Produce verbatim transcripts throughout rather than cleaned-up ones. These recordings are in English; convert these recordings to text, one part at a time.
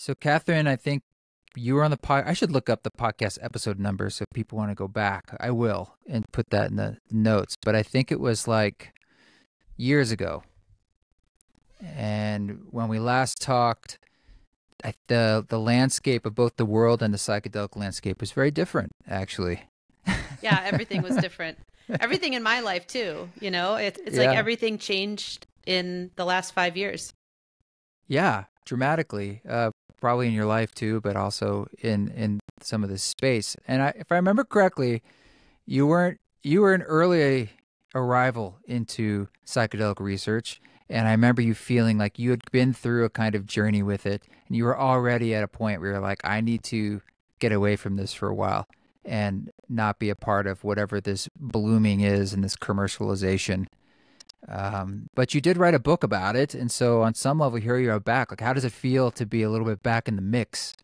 So Katherine, I think you were on the pod. I should look up the podcast episode number so if people want to go back. I will and put that in the notes. But I think it was like years ago. And when we last talked, I, the the landscape of both the world and the psychedelic landscape was very different, actually. Yeah, everything was different. Everything in my life, too. You know, it, it's yeah. like everything changed in the last five years. Yeah, dramatically. Uh, probably in your life, too, but also in, in some of this space. And I, if I remember correctly, you weren't you were an early arrival into psychedelic research. And I remember you feeling like you had been through a kind of journey with it. And you were already at a point where you're like, I need to get away from this for a while and not be a part of whatever this blooming is and this commercialization. Um, but you did write a book about it. And so on some level, here you are back. Like, how does it feel to be a little bit back in the mix?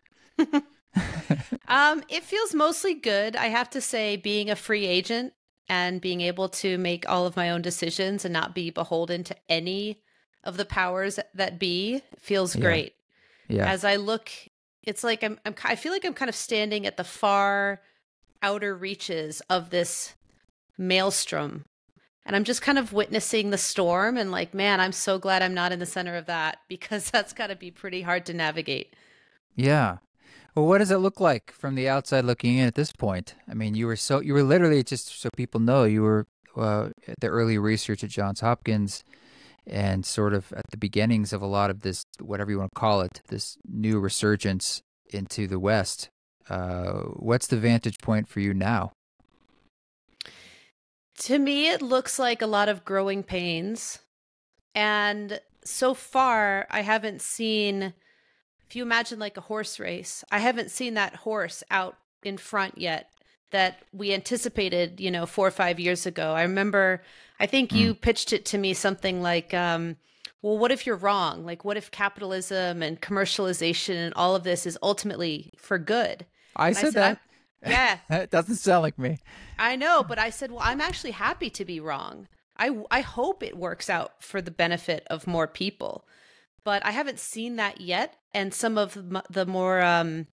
um, it feels mostly good. I have to say, being a free agent and being able to make all of my own decisions and not be beholden to any of the powers that be feels yeah. great. Yeah. As I look, it's like I'm, I'm, I feel like I'm kind of standing at the far outer reaches of this maelstrom. And I'm just kind of witnessing the storm and like, man, I'm so glad I'm not in the center of that, because that's got to be pretty hard to navigate. Yeah. Well, what does it look like from the outside looking in at this point? I mean, you were so, you were literally, just so people know, you were uh, at the early research at Johns Hopkins and sort of at the beginnings of a lot of this, whatever you want to call it, this new resurgence into the West. Uh, what's the vantage point for you now? To me, it looks like a lot of growing pains. And so far, I haven't seen, if you imagine like a horse race, I haven't seen that horse out in front yet that we anticipated, you know, four or five years ago. I remember, I think mm. you pitched it to me something like, um, well, what if you're wrong? Like, what if capitalism and commercialization and all of this is ultimately for good? I said, I said that. Yeah. It doesn't sound like me. I know, but I said, well, I'm actually happy to be wrong. I, I hope it works out for the benefit of more people. But I haven't seen that yet. And some of the more um,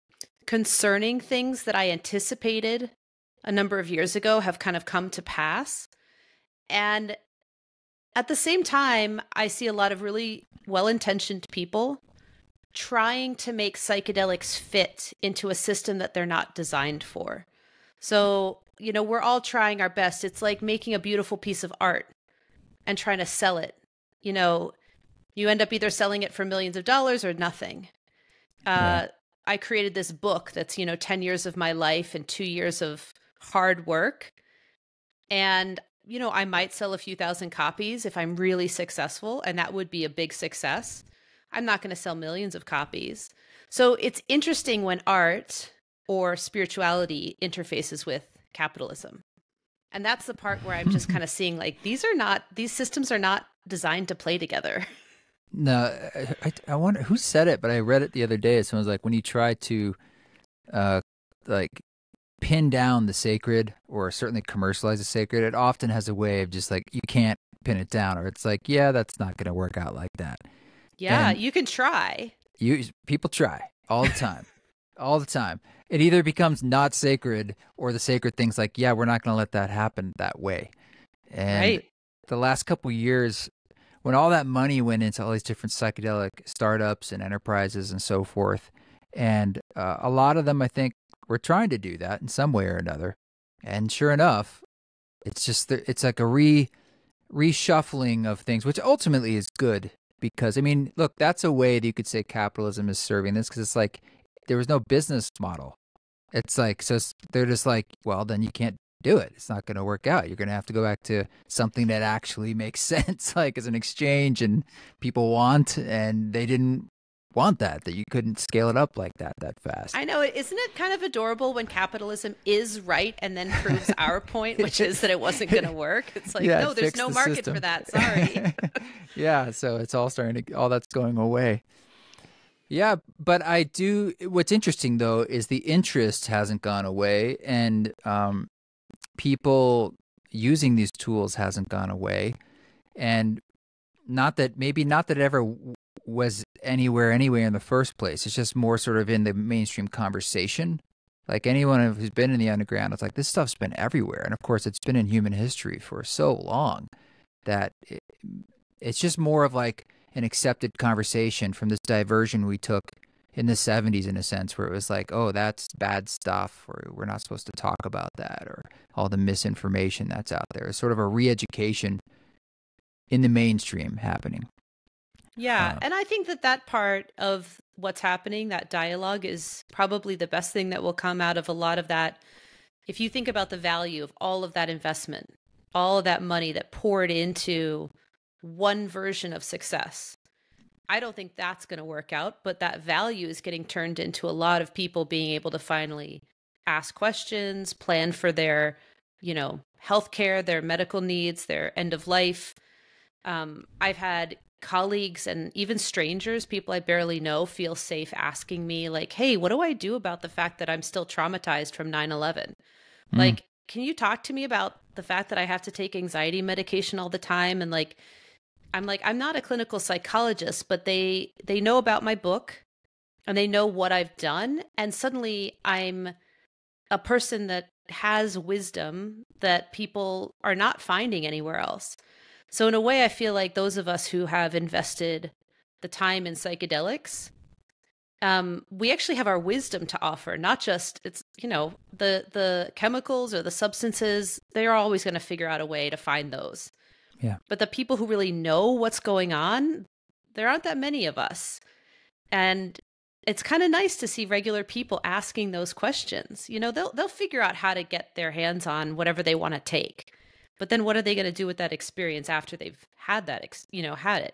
concerning things that I anticipated a number of years ago have kind of come to pass. And at the same time, I see a lot of really well-intentioned people trying to make psychedelics fit into a system that they're not designed for. So, you know, we're all trying our best. It's like making a beautiful piece of art and trying to sell it. You know, you end up either selling it for millions of dollars or nothing. Uh, yeah. I created this book that's, you know, ten years of my life and two years of hard work. And, you know, I might sell a few thousand copies if I'm really successful, and that would be a big success. I'm not going to sell millions of copies. So it's interesting when art or spirituality interfaces with capitalism. And that's the part where I'm just kind of seeing like, these are not, these systems are not designed to play together. No, I, I wonder who said it, but I read it the other day. Someone's like, when you try to uh, like pin down the sacred or certainly commercialize the sacred, it often has a way of just like, you can't pin it down, or it's like, yeah, that's not going to work out like that. Yeah, and you can try. You people try all the time, all the time. It either becomes not sacred, or the sacred thing's like, yeah, we're not going to let that happen that way. And right. the last couple of years, when all that money went into all these different psychedelic startups and enterprises and so forth, and uh, a lot of them, I think, were trying to do that in some way or another. And sure enough, it's just it's like a re reshuffling of things, which ultimately is good. Because, I mean, look, that's a way that you could say capitalism is serving this, because it's like there was no business model. It's like, so they're just like, well, then you can't do it. It's not going to work out. You're going to have to go back to something that actually makes sense, like as an exchange and people want, and they didn't want that, that you couldn't scale it up like that that fast. I know. Isn't it kind of adorable when capitalism is right and then proves our point, which is that it wasn't going to work? It's like, yeah, no, there's no market system for that. Sorry. Yeah. So it's all starting to, all that's going away. Yeah. But I do, what's interesting though, is the interest hasn't gone away, and um, people using these tools hasn't gone away. And not that, maybe not that it ever was anywhere anywhere in the first place. It's just more sort of in the mainstream conversation. Like anyone who's been in the underground, it's like this stuff's been everywhere. And of course, it's been in human history for so long that it, it's just more of like an accepted conversation from this diversion we took in the seventies, in a sense, where it was like, oh, that's bad stuff, or we're not supposed to talk about that, or all the misinformation that's out there. It's sort of a re-education in the mainstream happening. Yeah. Uh, and I think that that part of what's happening, that dialogue, is probably the best thing that will come out of a lot of that. If you think about the value of all of that investment, all of that money that poured into one version of success, I don't think that's going to work out, but that value is getting turned into a lot of people being able to finally ask questions, plan for their, you know, healthcare, their medical needs, their end of life. Um, I've had colleagues and even strangers, people I barely know, feel safe asking me like, hey, what do I do about the fact that I'm still traumatized from nine eleven? Mm. Like, can you talk to me about the fact that I have to take anxiety medication all the time? And like, I'm like, I'm not a clinical psychologist, but they, they know about my book and they know what I've done. And suddenly I'm a person that has wisdom that people are not finding anywhere else. So in a way, I feel like those of us who have invested the time in psychedelics, um, we actually have our wisdom to offer, not just, it's, you know, the, the chemicals or the substances, they're always going to figure out a way to find those. Yeah. But the people who really know what's going on, there aren't that many of us. And it's kind of nice to see regular people asking those questions. You know, they'll, they'll figure out how to get their hands on whatever they want to take. But then what are they going to do with that experience after they've had that, ex you know, had it?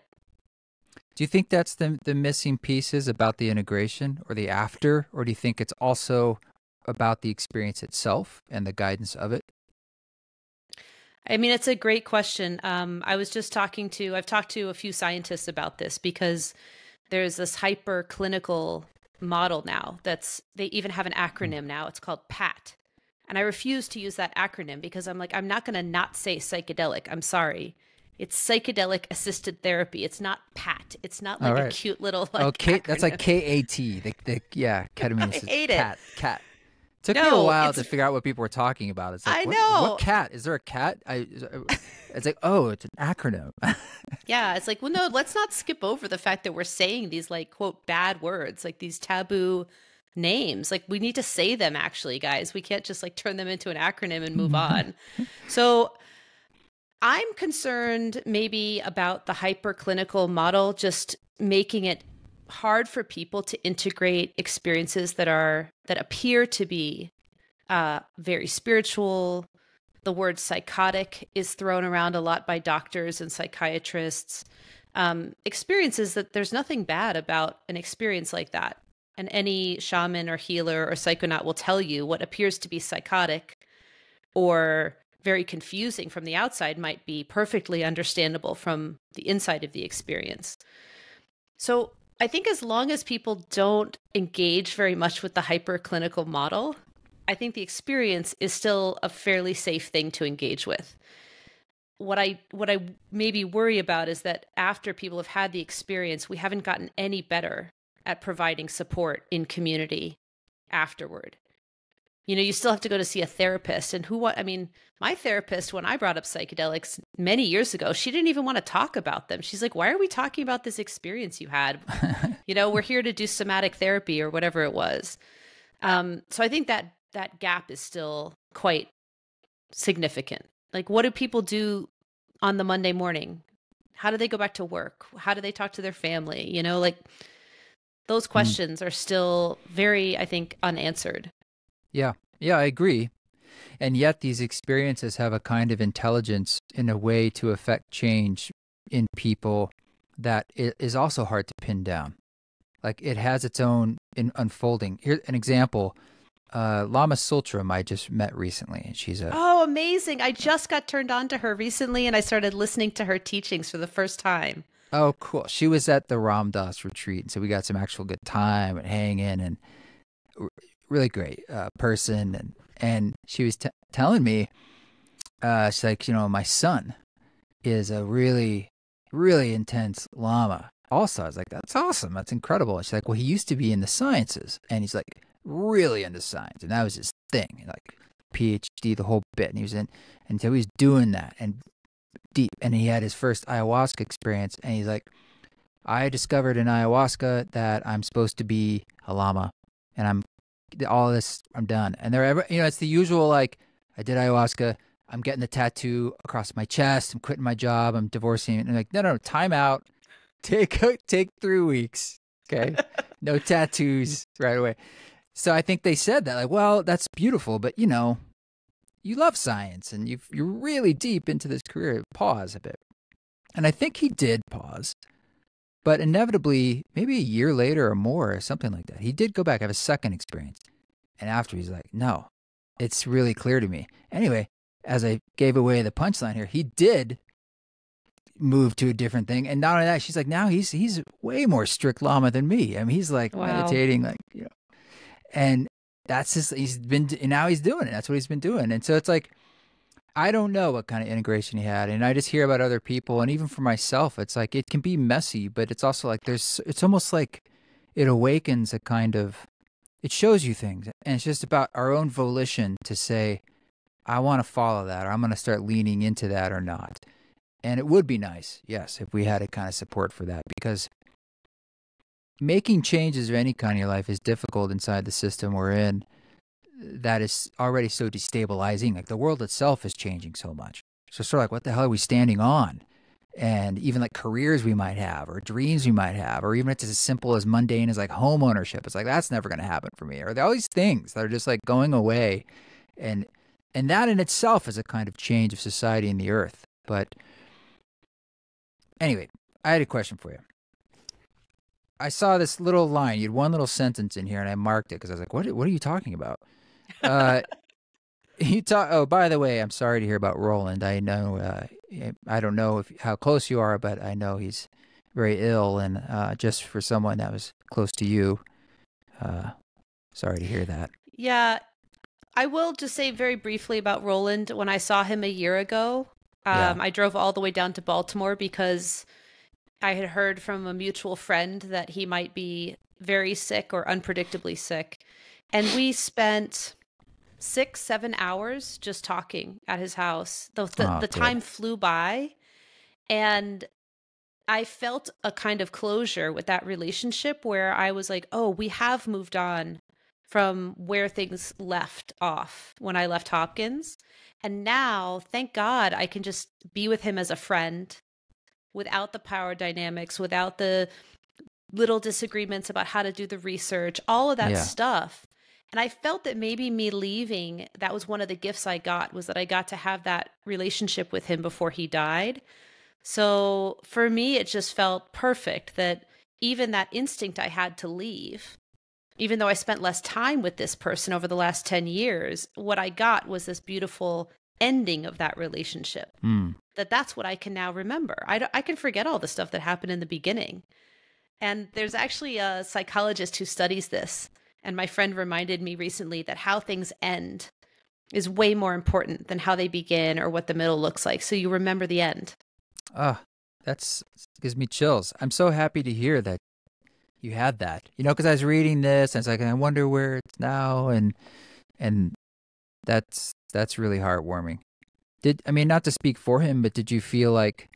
Do you think that's the, the missing pieces about the integration or the after? Or do you think it's also about the experience itself and the guidance of it? I mean, it's a great question. Um, I was just talking to, I've talked to a few scientists about this because there's this hyper clinical model now that's, they even have an acronym now. It's called P A T. And I refuse to use that acronym because I'm like, I'm not going to not say psychedelic. I'm sorry. It's psychedelic assisted therapy. It's not P A T. It's not like right. a cute little like oh, K acronym. That's like K A T. The, the, yeah, ketamine assisted. I hate cat, it. Cat. It took no, me a while to figure out what people were talking about. It's like, I what, know. What cat? Is there a cat? I, it's like, oh, it's an acronym. Yeah, it's like, well, no, let's not skip over the fact that we're saying these like, quote, bad words, like these taboo names. Like we need to say them, actually, guys. We can't just like turn them into an acronym and move on. So I'm concerned maybe about the hyperclinical model just making it hard for people to integrate experiences that are that appear to be uh very spiritual. The word psychotic is thrown around a lot by doctors and psychiatrists. Um experiences that there's nothing bad about an experience like that. And any shaman or healer or psychonaut will tell you what appears to be psychotic or very confusing from the outside might be perfectly understandable from the inside of the experience. So I think as long as people don't engage very much with the hyperclinical model, I think the experience is still a fairly safe thing to engage with. What I, what I maybe worry about is that after people have had the experience, we haven't gotten any better at providing support in community afterward. You know, you still have to go to see a therapist. And who, I mean, my therapist, when I brought up psychedelics many years ago, she didn't even want to talk about them. She's like, why are we talking about this experience you had? You know, we're here to do somatic therapy or whatever it was. Um, so I think that that gap is still quite significant. Like, what do people do on the Monday morning? How do they go back to work? How do they talk to their family? You know, like those questions are still very, I think, unanswered. Yeah. Yeah, I agree. And yet these experiences have a kind of intelligence in a way to affect change in people that is also hard to pin down. Like it has its own in unfolding. Here's an example. Uh, Lama Tsultrim I just met recently. And she's a... Oh, amazing. I just got turned on to her recently and I started listening to her teachings for the first time. Oh, cool. She was at the Ram Dass retreat. And so we got some actual good time and hang in and... really great uh, person. And, and she was t telling me, uh, she's like, you know, my son is a really, really intense Lama. also. I was like, that's awesome. That's incredible. And she's like, well, he used to be in the sciences. And he's like really into science. And that was his thing. And like PhD, the whole bit. And he was in, and so he was doing that and deep. And he had his first ayahuasca experience. And he's like, I discovered in ayahuasca that I'm supposed to be a llama. And I'm all this, I'm done. And they're ever, you know, it's the usual, like, I did ayahuasca. I'm getting the tattoo across my chest. I'm quitting my job. I'm divorcing. And I'm like, no, no, no, time out. Take take three weeks, okay? No tattoos right away. So I think they said that, like, well, that's beautiful, but, you know, you love science and you've, you're really deep into this career. Pause a bit. And I think he did pause, but inevitably, maybe a year later or more or something like that, he did go back, have a second experience. And after he's like, no, it's really clear to me. Anyway, as I gave away the punchline here, he did move to a different thing. And not only that, she's like, now he's he's way more strict Lama than me. I mean, he's like, wow, meditating, like, you know, and that's just, he's been, and now he's doing it. That's what he's been doing. And so it's like, I don't know what kind of integration he had. And I just hear about other people. And even for myself, it's like, it can be messy, but it's also like, there's, it's almost like it awakens a kind of, it shows you things. And it's just about our own volition to say, I want to follow that, or I'm going to start leaning into that or not. And it would be nice, yes, if we had a kind of support for that, because making changes of any kind in your life is difficult inside the system we're in that is already so destabilizing. Like the world itself is changing so much. So sort of like, what the hell are we standing on? And even like careers we might have, or dreams we might have, or even if it's as simple as mundane as like home ownership. It's like, that's never going to happen for me. Or there are all these things that are just like going away. And, and that in itself is a kind of change of society and the earth. But anyway, I had a question for you. I saw this little line. You had one little sentence in here, and I marked it because I was like, what, what are you talking about? Uh, you talk. Oh, by the way, I'm sorry to hear about Roland. I know, uh, I don't know if, how close you are, but I know he's very ill. And uh, just for someone that was close to you, uh, sorry to hear that. Yeah. I will just say very briefly about Roland. When I saw him a year ago, Um, yeah. I drove all the way down to Baltimore because I had heard from a mutual friend that he might be very sick or unpredictably sick. And we spent six, seven hours just talking at his house. The, the, oh, the time flew by, and I felt a kind of closure with that relationship where I was like, oh, we have moved on from where things left off when I left Hopkins. And now, thank God, I can just be with him as a friend without the power dynamics, without the little disagreements about how to do the research, all of that yeah. stuff. And I felt that maybe me leaving, that was one of the gifts I got, was that I got to have that relationship with him before he died. So for me, it just felt perfect that even that instinct I had to leave, even though I spent less time with this person over the last ten years, what I got was this beautiful ending of that relationship. Mm. That that's what I can now remember. I, I can forget all the stuff that happened in the beginning. And there's actually a psychologist who studies this. And my friend reminded me recently that how things end is way more important than how they begin or what the middle looks like. So you remember the end. Ah, oh, that's gives me chills. I'm so happy to hear that you had that, you know, because I was reading this and it's like, I wonder where it's now. And, and that's, that's really heartwarming. Did, I mean, not to speak for him, but did you feel like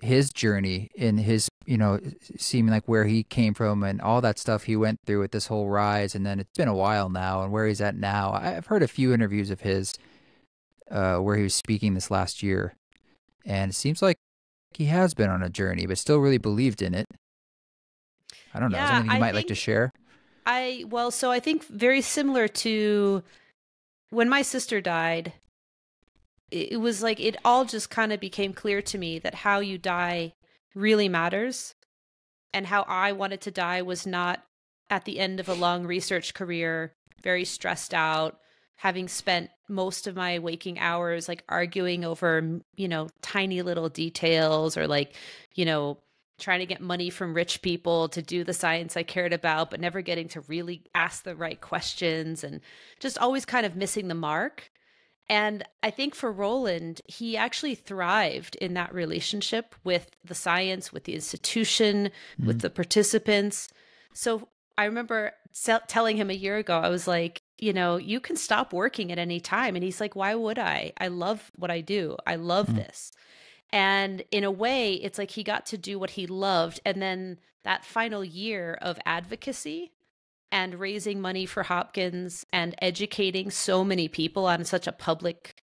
his journey in his, you know, seeming like where he came from and all that stuff he went through with this whole rise, and then it's been a while now, and where he's at now. I've heard a few interviews of his, uh, where he was speaking this last year, and it seems like he has been on a journey, but still really believed in it. I don't know. Yeah, is there anything you I might like to share? I well, so I think very similar to when my sister died, it, it was like it all just kind of became clear to me that how you die really matters, and how I wanted to die was not at the end of a long research career, very stressed out, having spent most of my waking hours like arguing over, you know, tiny little details, or like, you know, trying to get money from rich people to do the science I cared about, but never getting to really ask the right questions and just always kind of missing the mark. And I think for Roland, he actually thrived in that relationship with the science, with the institution, mm-hmm. with the participants. So I remember telling him a year ago, I was like, you know, you can stop working at any time. And he's like, why would I? I love what I do. I love mm-hmm. this. And in a way, it's like he got to do what he loved. And then that final year of advocacy and raising money for Hopkins and educating so many people on such a public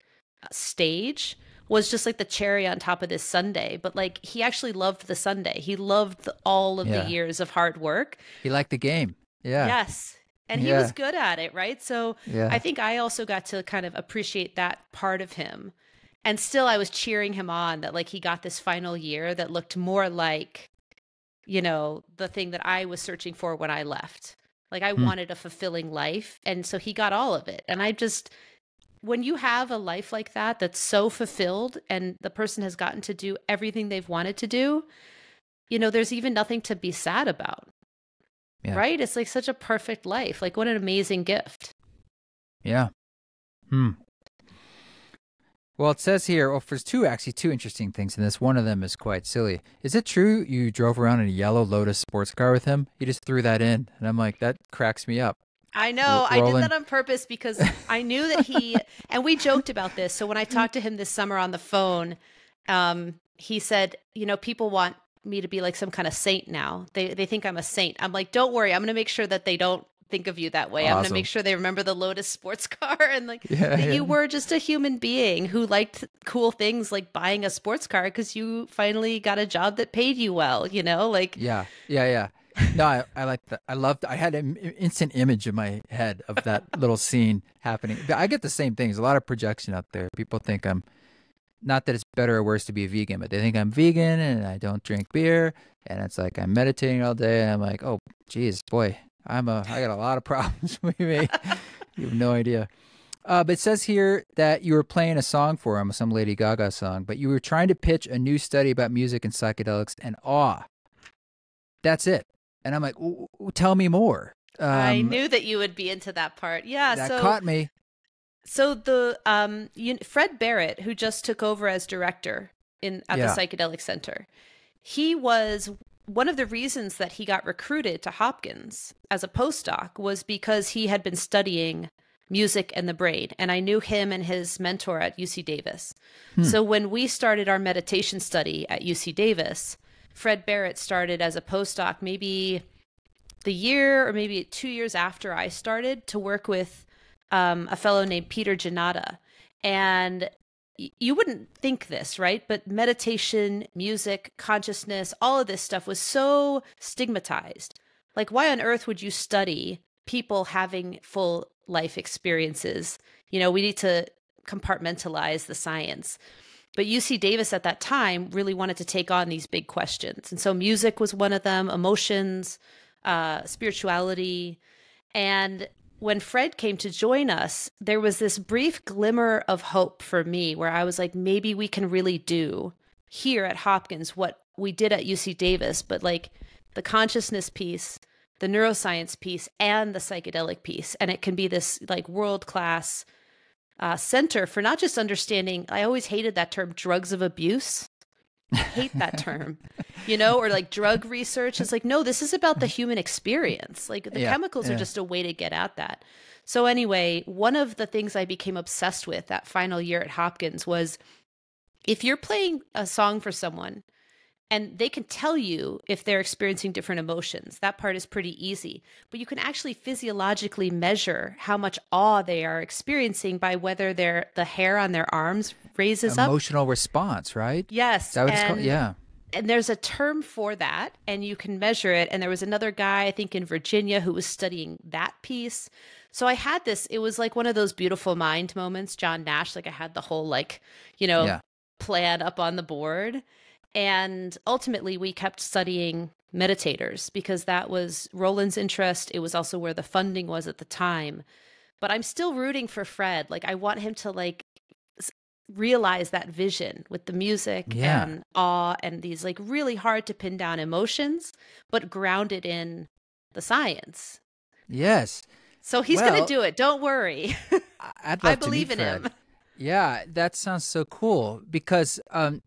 stage was just like the cherry on top of this sundae. But like, he actually loved the sundae. He loved the, all of yeah. the years of hard work. He liked the game. Yeah. Yes. And yeah. he was good at it, right? So yeah. I think I also got to kind of appreciate that part of him. And still I was cheering him on that like he got this final year that looked more like, you know, the thing that I was searching for when I left. Like I hmm. wanted a fulfilling life. And so he got all of it. And I just, when you have a life like that, that's so fulfilled and the person has gotten to do everything they've wanted to do, you know, there's even nothing to be sad about, yeah. right? It's like such a perfect life. Like what an amazing gift. Yeah. Hmm. Well, it says here, well, there's two, actually two interesting things in this. One of them is quite silly. Is it true you drove around in a yellow Lotus sports car with him? He just threw that in. And I'm like, that cracks me up. I know. Roland. I did that on purpose because I knew that he, and we joked about this. So when I talked to him this summer on the phone, um, he said, you know, people want me to be like some kind of saint now. They, they think I'm a saint. I'm like, don't worry. I'm going to make sure that they don't think of you that way. Awesome. I'm going to make sure they remember the Lotus sports car and like yeah, that yeah. you were just a human being who liked cool things like buying a sports car because you finally got a job that paid you well, you know, like. Yeah. Yeah. Yeah. No, I, I like that. I loved, I had an instant image in my head of that little scene happening. I get the same things. A lot of projection out there. People think I'm, not that it's better or worse to be a vegan, but they think I'm vegan and I don't drink beer. And it's like, I'm meditating all day. And I'm like, oh, geez, boy. I'm a, I got a lot of problems with me. You have no idea. Uh, but it says here that you were playing a song for him, some Lady Gaga song, but you were trying to pitch a new study about music and psychedelics and awe. That's it. And I'm like, tell me more. Um, I knew that you would be into that part. Yeah. That so, caught me. So the um, you, Fred Barrett, who just took over as director in at yeah. the Psychedelic Center, he was... One of the reasons that he got recruited to Hopkins as a postdoc was because he had been studying music and the brain. And I knew him and his mentor at U C Davis. Hmm. So when we started our meditation study at U C Davis, Fred Barrett started as a postdoc maybe the year or maybe two years after I started to work with um, a fellow named Peter Janata. And you wouldn't think this, right? But meditation, music, consciousness, all of this stuff was so stigmatized. Like, why on earth would you study people having full life experiences? You know, we need to compartmentalize the science. But U C Davis at that time really wanted to take on these big questions. And so music was one of them, emotions, uh, spirituality. And when Fred came to join us, there was this brief glimmer of hope for me where I was like, maybe we can really do here at Hopkins what we did at U C Davis, but like the consciousness piece, the neuroscience piece, and the psychedelic piece. And it can be this like world-class uh, center for not just understanding, I always hated that term, drugs of abuse. I hate that term, you know, or like drug research. It's like, no, this is about the human experience. Like the yeah, chemicals yeah. are just a way to get at that. So anyway, one of the things I became obsessed with that final year at Hopkins was if you're playing a song for someone and they can tell you if they're experiencing different emotions, that part is pretty easy, but you can actually physiologically measure how much awe they are experiencing by whether their the hair on their arms raises emotional up. Emotional response, right? Yes. That was called, yeah. And there's a term for that, and you can measure it. And there was another guy, I think in Virginia, who was studying that piece. So I had this, it was like one of those beautiful mind moments, John Nash, like I had the whole like, you know, yeah. plan up on the board. And ultimately, we kept studying meditators because that was Roland's interest. It was also where the funding was at the time. But I'm still rooting for Fred. Like, I want him to, like, realize that vision with the music yeah. and awe and these, like, really hard to pin down emotions, but grounded in the science. Yes. So he's well, going to do it. Don't worry. I'd love I believe to meet in Fred. Him. Yeah, that sounds so cool, because um,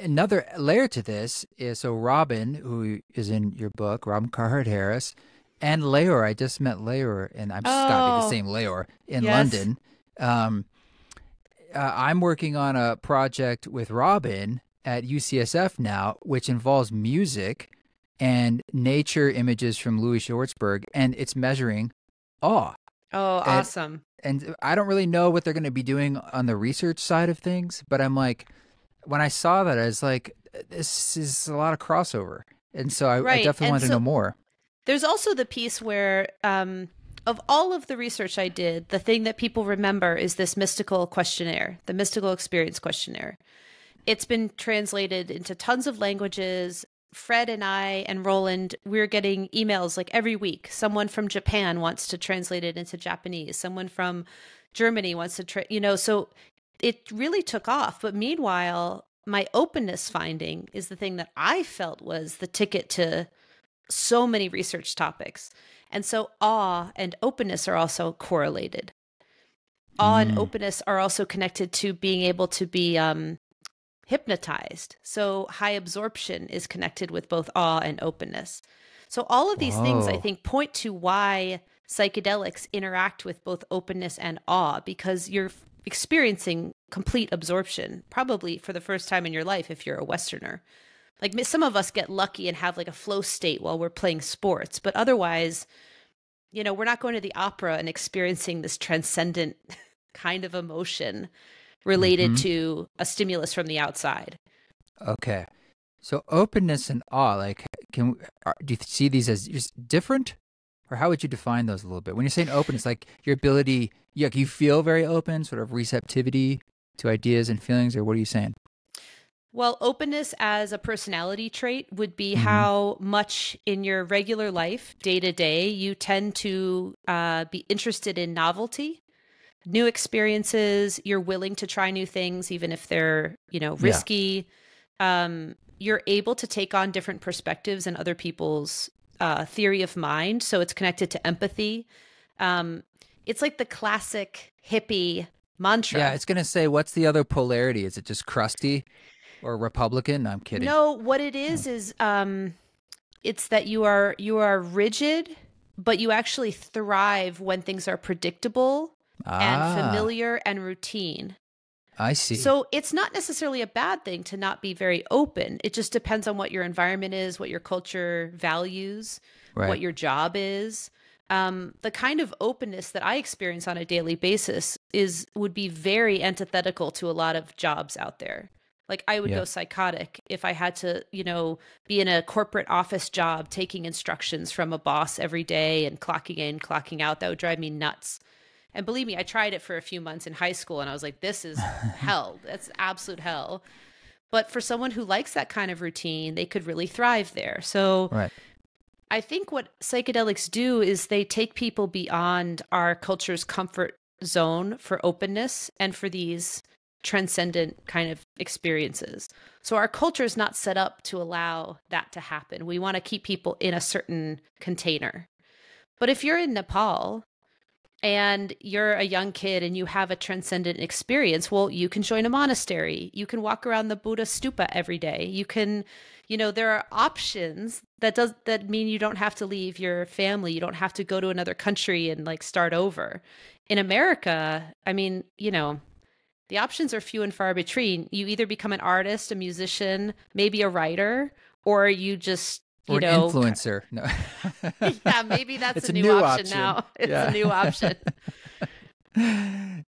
another layer to this is, so Robin, who is in your book, Robin Carhart Harris, and Leor. I just met Leor, and I'm oh, stopping the same Leor in yes. London. Um, uh, I'm working on a project with Robin at U C S F now, which involves music and nature images from Louis Schwartzberg, and it's measuring awe. Oh, and, awesome. And I don't really know what they're going to be doing on the research side of things, but I'm like, when I saw that, I was like, this is a lot of crossover. And so I, right. I definitely and wanted so to know more. There's also the piece where um, of all of the research I did, the thing that people remember is this mystical questionnaire, the mystical experience questionnaire. It's been translated into tons of languages. Fred and I and Roland, we're getting emails like every week. Someone from Japan wants to translate it into Japanese. Someone from Germany wants to, tra you know, so it really took off. But meanwhile, my openness finding is the thing that I felt was the ticket to so many research topics. And so awe and openness are also correlated. Awe mm. and openness are also connected to being able to be, um, hypnotized. So high absorption is connected with both awe and openness. So all of these Whoa. things, I think, point to why psychedelics interact with both openness and awe, because you're experiencing complete absorption, probably for the first time in your life if you're a Westerner. Like some of us get lucky and have like a flow state while we're playing sports, but otherwise, you know, we're not going to the opera and experiencing this transcendent kind of emotion related mm-hmm. to a stimulus from the outside. Okay. So openness and awe, like, can we, are, do you see these as just different? Or how would you define those a little bit? When you're saying openness, like your ability, yeah, you feel very open, sort of receptivity to ideas and feelings, or what are you saying? Well, openness as a personality trait would be mm-hmm. how much in your regular life, day to day, you tend to uh, be interested in novelty, new experiences. You're willing to try new things, even if they're, you know, risky. Yeah. Um, you're able to take on different perspectives and other people's uh, theory of mind. So it's connected to empathy. Um, it's like the classic hippie mantra. Yeah, it's going to say, what's the other polarity? Is it just crusty or Republican? No, I'm kidding. No, what it is no. is um, it's that you are you are rigid, but you actually thrive when things are predictable. Ah. And familiar and routine. I see. So it's not necessarily a bad thing to not be very open. It just depends on what your environment is, what your culture values, right. what your job is. Um, the kind of openness that I experience on a daily basis is would be very antithetical to a lot of jobs out there. Like I would yeah. go psychotic if I had to, you know, be in a corporate office job, taking instructions from a boss every day and clocking in, clocking out. That would drive me nuts. And believe me, I tried it for a few months in high school and I was like, this is hell. That's absolute hell. But for someone who likes that kind of routine, they could really thrive there. So right. I think what psychedelics do is they take people beyond our culture's comfort zone for openness and for these transcendent kind of experiences. So our culture is not set up to allow that to happen. We want to keep people in a certain container. But if you're in Nepal, and you're a young kid and you have a transcendent experience, well, you can join a monastery. You can walk around the Buddha stupa every day. You can, you know, there are options that does that mean you don't have to leave your family. You don't have to go to another country and like start over. In America, I mean, you know, the options are few and far between. You either become an artist, a musician, maybe a writer, or you just You or an know, influencer. No. Yeah, maybe that's it's a, new a new option, option. now. It's yeah. a new option.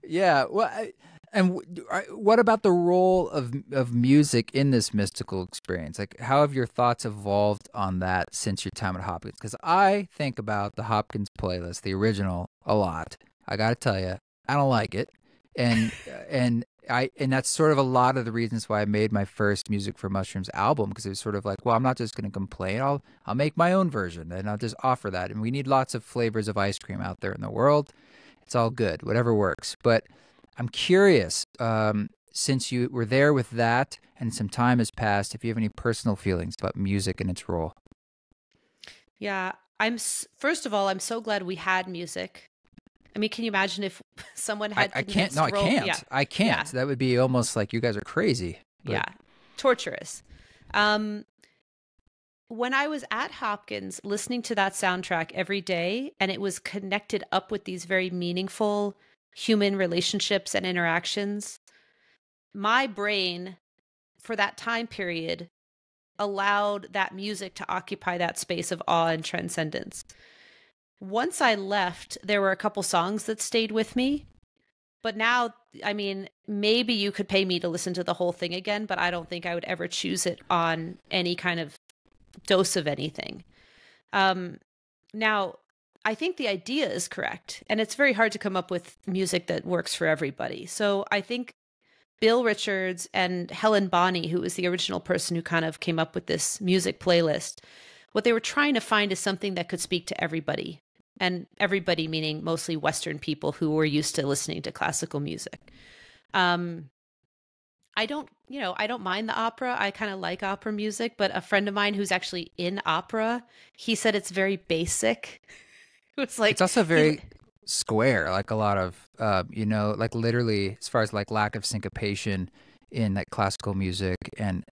yeah. Well, I, and w I, what about the role of of music in this mystical experience? Like, how have your thoughts evolved on that since your time at Hopkins? Because I think about the Hopkins playlist, the original, a lot. I got to tell you, I don't like it, and and. I, and that's sort of a lot of the reasons why I made my first Music for Mushrooms album, because it was sort of like, well, I'm not just going to complain. I'll I'll make my own version and I'll just offer that. And we need lots of flavors of ice cream out there in the world. It's all good, whatever works. But I'm curious, um, since you were there with that and some time has passed, if you have any personal feelings about music and its role. Yeah, I'm. First of all, I'm so glad we had music. I mean, can you imagine if someone had? I, I can't. No, I can't. Yeah. I can't. Yeah. That would be almost like you guys are crazy. But... yeah, torturous. Um, when I was at Hopkins, listening to that soundtrack every day, and it was connected up with these very meaningful human relationships and interactions, my brain, for that time period, allowed that music to occupy that space of awe and transcendence. Once I left, there were a couple songs that stayed with me. But now, I mean, maybe you could pay me to listen to the whole thing again, but I don't think I would ever choose it on any kind of dose of anything. Um, now, I think the idea is correct, and it's very hard to come up with music that works for everybody. So I think Bill Richards and Helen Bonney, who was the original person who kind of came up with this music playlist, what they were trying to find is something that could speak to everybody. And everybody meaning mostly Western people who were used to listening to classical music. Um, I don't, you know, I don't mind the opera. I kind of like opera music, but a friend of mine who's actually in opera, he said it's very basic. It's like, it's also very square, like a lot of, uh, you know, like literally as far as like lack of syncopation in that classical music. And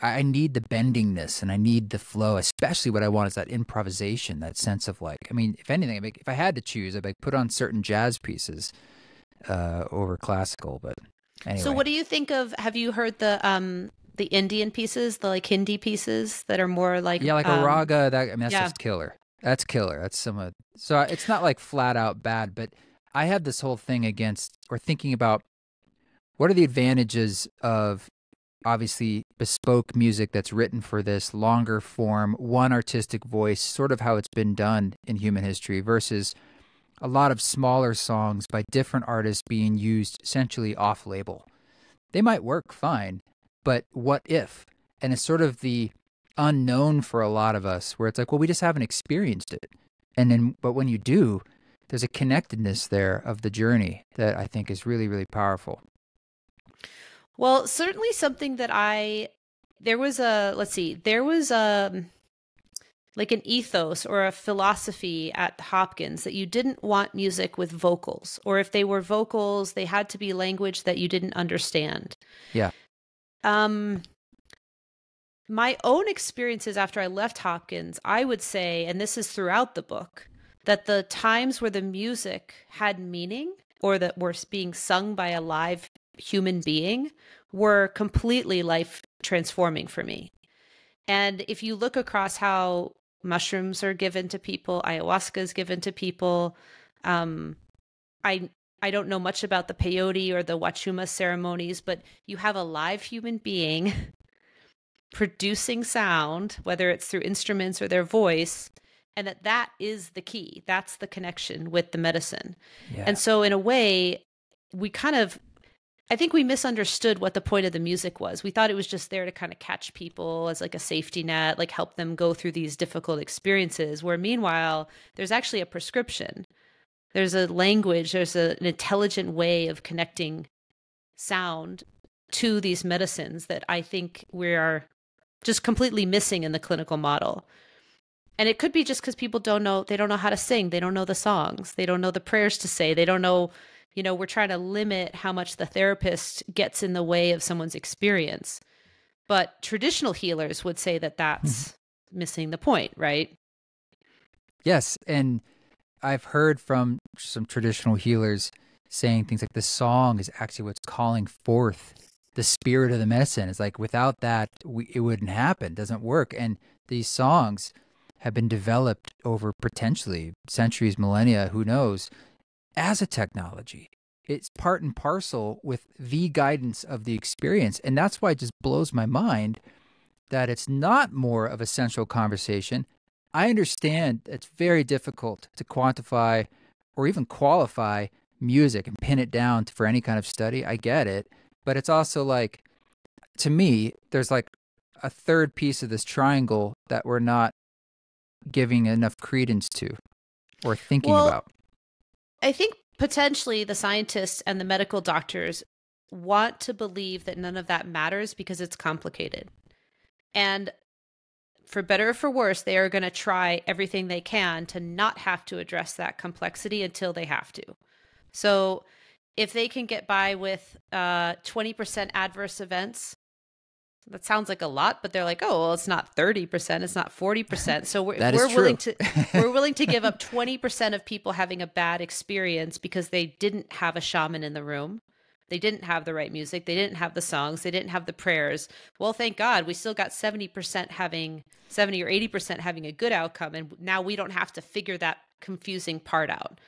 I need the bendingness and I need the flow, especially what I want is that improvisation, that sense of like, I mean, if anything, I mean, if I had to choose, I'd like put on certain jazz pieces uh, over classical, but anyway. So what do you think of, have you heard the um, the Indian pieces, the like Hindi pieces that are more like... Yeah, like um, a raga, that, I mean, that's yeah. just killer. That's killer. That's some of, so it's not like flat out bad, but I had this whole thing against, or thinking about what are the advantages of obviously bespoke music that's written for this longer form, one artistic voice, sort of how it's been done in human history, versus a lot of smaller songs by different artists being used essentially off-label. They might work fine, but what if? And it's sort of the unknown for a lot of us where it's like, well, we just haven't experienced it. And then, but when you do, there's a connectedness there of the journey that I think is really, really powerful. Well, certainly something that I, there was a, let's see, there was a, like an ethos or a philosophy at Hopkins that you didn't want music with vocals, or if they were vocals, they had to be language that you didn't understand. Yeah. Um, my own experiences after I left Hopkins, I would say, and this is throughout the book, that the times where the music had meaning or that were being sung by a live human being were completely life transforming for me. And if you look across how mushrooms are given to people, ayahuasca is given to people, um, I, I don't know much about the peyote or the wachuma ceremonies, but you have a live human being producing sound, whether it's through instruments or their voice, and that that is the key. That's the connection with the medicine. Yeah. And so in a way, we kind of, I think we misunderstood what the point of the music was. We thought it was just there to kind of catch people as like a safety net, like help them go through these difficult experiences, where meanwhile, there's actually a prescription. There's a language, there's a, an intelligent way of connecting sound to these medicines that I think we are just completely missing in the clinical model. And it could be just because people don't know, they don't know how to sing. They don't know the songs. They don't know the prayers to say. They don't know... You know, we're trying to limit how much the therapist gets in the way of someone's experience. But traditional healers would say that that's missing the point, right? Yes. And I've heard from some traditional healers saying things like the song is actually what's calling forth the spirit of the medicine. It's like without that, we, it wouldn't happen. It doesn't work. And these songs have been developed over potentially centuries, millennia, who knows, as a technology. It's part and parcel with the guidance of the experience. And that's why it just blows my mind that it's not more of a central conversation. I understand it's very difficult to quantify or even qualify music and pin it down for any kind of study. I get it. But it's also like, to me, there's like a third piece of this triangle that we're not giving enough credence to or thinking well, about. I think potentially the scientists and the medical doctors want to believe that none of that matters because it's complicated. And for better or for worse, they are going to try everything they can to not have to address that complexity until they have to. So if they can get by with uh, twenty percent adverse events, that sounds like a lot, but they're like, oh, well, it's not thirty percent, it's not forty percent. So we're, we're willing to we're willing to give up twenty percent of people having a bad experience because they didn't have a shaman in the room. They didn't have the right music. They didn't have the songs. They didn't have the prayers. Well, thank God we still got seventy percent having seventy or eighty percent having a good outcome. And now we don't have to figure that confusing part out.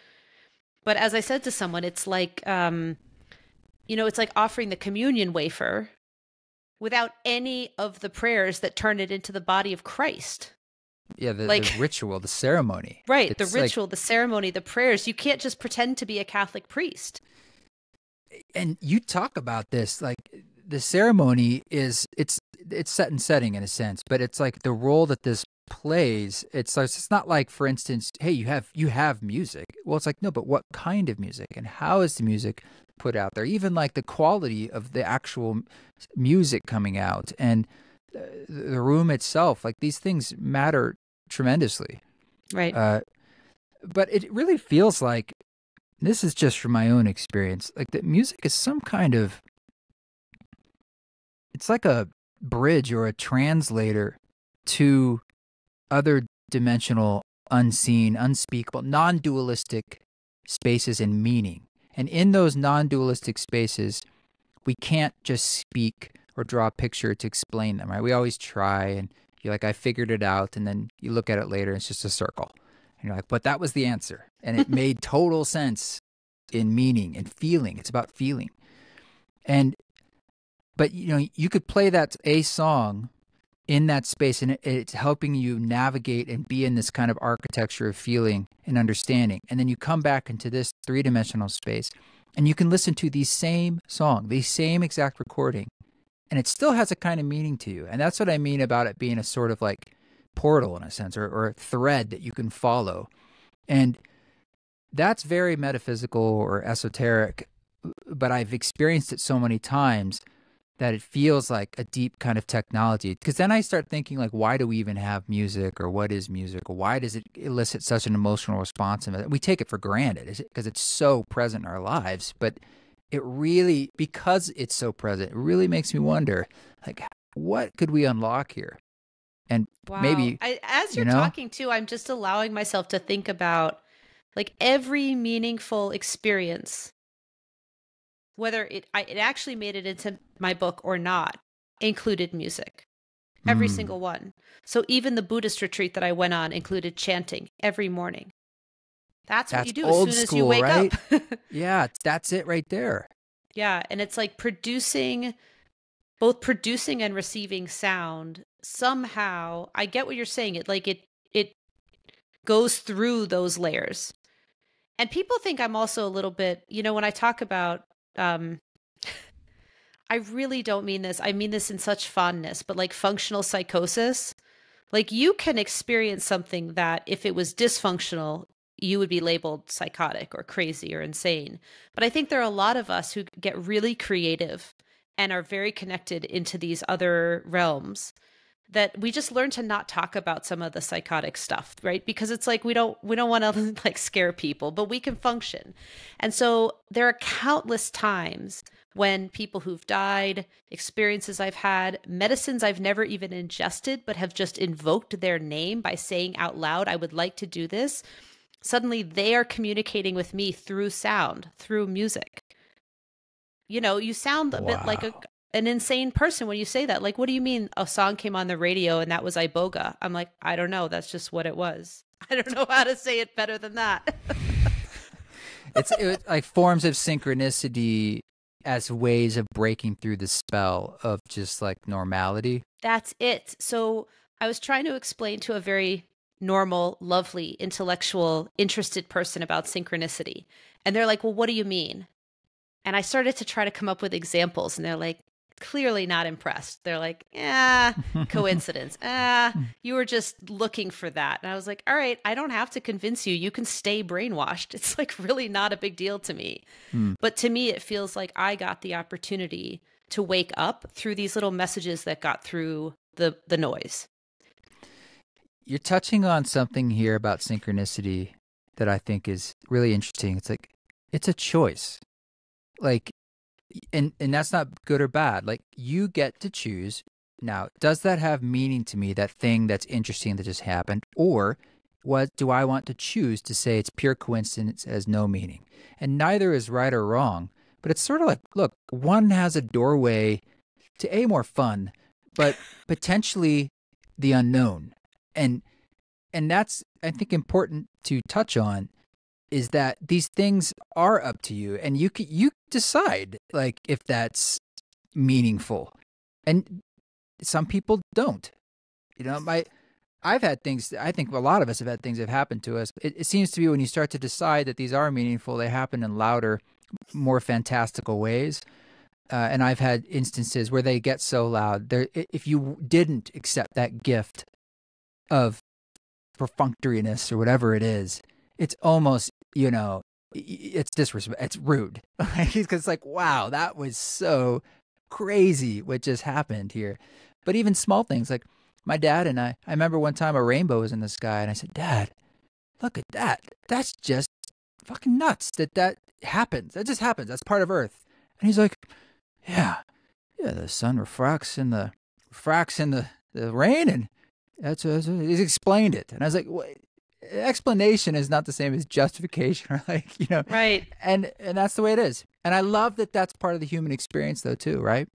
But as I said to someone, it's like, um, you know, it's like offering the communion wafer without any of the prayers that turn it into the body of Christ. Yeah, the, like, the ritual, the ceremony. Right, it's the ritual, like, the ceremony, the prayers. You can't just pretend to be a Catholic priest. And you talk about this, like the ceremony is, it's it's set and setting in a sense, but it's like the role that this plays, it's it's not like, for instance, hey, you have you have music. Well, it's like, no, but what kind of music and how is the music put out there? Even like the quality of the actual music coming out and the room itself, like these things matter tremendously. Right. Uh, but it really feels like, this is just from my own experience, like that music is some kind of, it's like a bridge or a translator to other dimensional, unseen, unspeakable, non-dualistic spaces and meaning. And in those non-dualistic spaces, we can't just speak or draw a picture to explain them, right? We always try and you're like, I figured it out. And then you look at it later, and it's just a circle. And you're like, but that was the answer. And it made total sense in meaning and feeling. It's about feeling. And, but you know, you could play that a song in that space and it's helping you navigate and be in this kind of architecture of feeling and understanding. And then you come back into this three-dimensional space and you can listen to the same song, the same exact recording. And it still has a kind of meaning to you. And that's what I mean about it being a sort of like portal in a sense, or, or a thread that you can follow. And that's very metaphysical or esoteric, but I've experienced it so many times that it feels like a deep kind of technology. Because then I start thinking, like, why do we even have music, or what is music, or why does it elicit such an emotional response? And we take it for granted because it's so present in our lives. But it really, because it's so present, it really makes me wonder, like, what could we unlock here? And wow. maybe I, as you're you know, talking too, I'm just allowing myself to think about, like, every meaningful experience, whether it, I, it actually made it into my book or not, included music. Every mm. single one. So even the Buddhist retreat that I went on included chanting every morning. That's, that's what you do as soon school, as you wake right? up. Yeah, that's it right there. Yeah, and it's like producing, both producing and receiving sound. Somehow, I get what you're saying. It like it it goes through those layers. And people think I'm also a little bit, you know, when I talk about, um, I really don't mean this. I mean this in such fondness, but like functional psychosis, like you can experience something that if it was dysfunctional, you would be labeled psychotic or crazy or insane. But I think there are a lot of us who get really creative and are very connected into these other realms that we just learn to not talk about some of the psychotic stuff, right? Because it's like, we don't, we don't want to like scare people, but we can function. And so there are countless times when people who've died, experiences I've had, medicines I've never even ingested, but have just invoked their name by saying out loud, I would like to do this. Suddenly they are communicating with me through sound, through music. You know, you sound a wow. bit like a, an insane person when you say that. Like, what do you mean a song came on the radio and that was iboga? I'm like, I don't know. That's just what it was. I don't know how to say it better than that. It's it, like forms of synchronicity as ways of breaking through the spell of just like normality. That's it. So I was trying to explain to a very normal, lovely, intellectual, interested person about synchronicity. And they're like, well, what do you mean? And I started to try to come up with examples, and they're like, clearly not impressed. They're like, ah, coincidence. Ah, you were just looking for that. And I was like, all right, I don't have to convince you. You can stay brainwashed. It's like really not a big deal to me. Mm. But to me, it feels like I got the opportunity to wake up through these little messages that got through the, the noise. You're touching on something here about synchronicity that I think is really interesting. It's like, it's a choice. Like, and, and that's not good or bad. Like, you get to choose. Now, does that have meaning to me, that thing that's interesting that just happened? Or what do I want to choose to say it's pure coincidence, has no meaning? And neither is right or wrong. But it's sort of like, look, one has a doorway to a more fun, but potentially the unknown. And and that's, I think, important to touch on, is that these things are up to you, and you can, you decide like if that's meaningful. And some people don't. You know, my I've had things, I think a lot of us have had things that have happened to us. It, it seems to be when you start to decide that these are meaningful, they happen in louder, more fantastical ways. Uh, and I've had instances where they get so loud, there, if you didn't accept that gift of perfunctoriness or whatever it is, it's almost, you know, it's disrespect, it's rude. Because it's like, wow, that was so crazy what just happened here. But even small things, like my dad and I, I remember one time a rainbow was in the sky, and I said, Dad, look at that. That's just fucking nuts that that happens. That just happens. That's part of Earth. And he's like, yeah, yeah, the sun refracts in the, refracts in the, the rain, and that's, that's, he's explained it. And I was like, what? Explanation is not the same as justification, or like, you know, right. And, and that's the way it is. And I love that that's part of the human experience though, too. Right.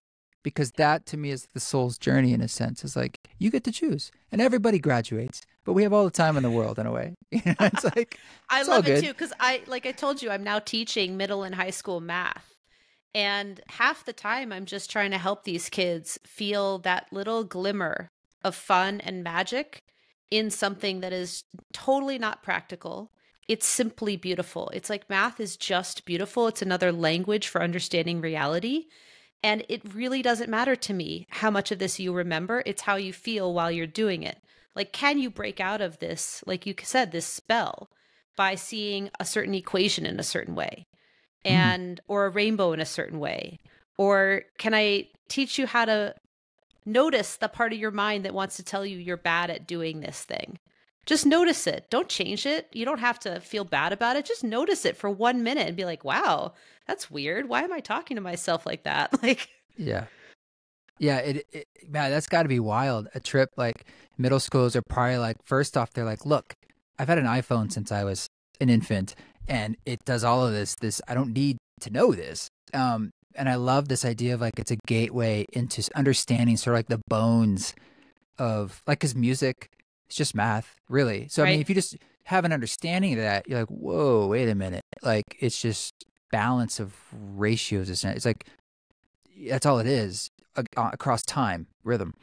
Because that to me is the soul's journey in a sense. It's like, you get to choose, and everybody graduates, but we have all the time in the world in a way. You know, it's like, I it's love it too. Cause I, like I told you, I'm now teaching middle and high school math, and half the time I'm just trying to help these kids feel that little glimmer of fun and magic in something that is totally not practical. It's simply beautiful. It's like math is just beautiful. It's another language for understanding reality. And it really doesn't matter to me how much of this you remember. It's how you feel while you're doing it. Like, can you break out of this, like you said, this spell by seeing a certain equation in a certain way, and, mm-hmm. or a rainbow in a certain way? Or can I teach you how to notice the part of your mind that wants to tell you you're bad at doing this thing? Just notice it. Don't change it. You don't have to feel bad about it. Just notice it for one minute and be like, wow, that's weird. Why am I talking to myself like that? Like, yeah. Yeah. It, it man, that's gotta be wild. A trip like middle schools are probably like, first off, they're like, look, I've had an iPhone since I was an infant, and it does all of this, this, I don't need to know this. Um, And I love this idea of like, it's a gateway into understanding sort of like the bones of like, cause music, it's just math really. So right. I mean, if you just have an understanding of that, you're like, whoa, wait a minute. Like, it's just balance of ratios. It's like, that's all it is, across time, rhythm.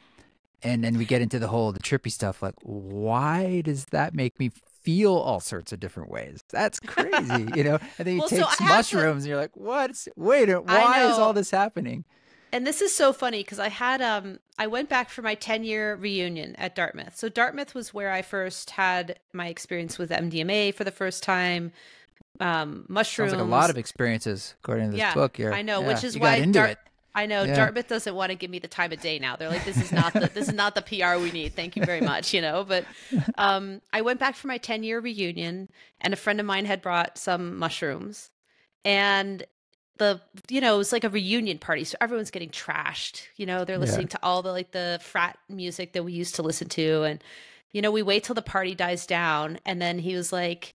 And then we get into the whole, the trippy stuff. Like, why does that make me feel all sorts of different ways? That's crazy, you know? And then you well, take so mushrooms to... and you're like, what? Wait, why is all this happening? And this is so funny because I had, um, I went back for my ten year reunion at Dartmouth. So Dartmouth was where I first had my experience with M D M A for the first time. Um, mushrooms. Sounds like a lot of experiences according to this yeah, book here. I know, yeah. which is you why Dartmouth. I know yeah. Dartmouth doesn't want to give me the time of day now. They're like, this is not the, this is not the P R we need. Thank you very much. You know, but um, I went back for my ten year reunion, and a friend of mine had brought some mushrooms, and the, you know, it was like a reunion party. So everyone's getting trashed, you know, they're listening yeah. to all the, like the frat music that we used to listen to. And, you know, we wait till the party dies down. And then he was like,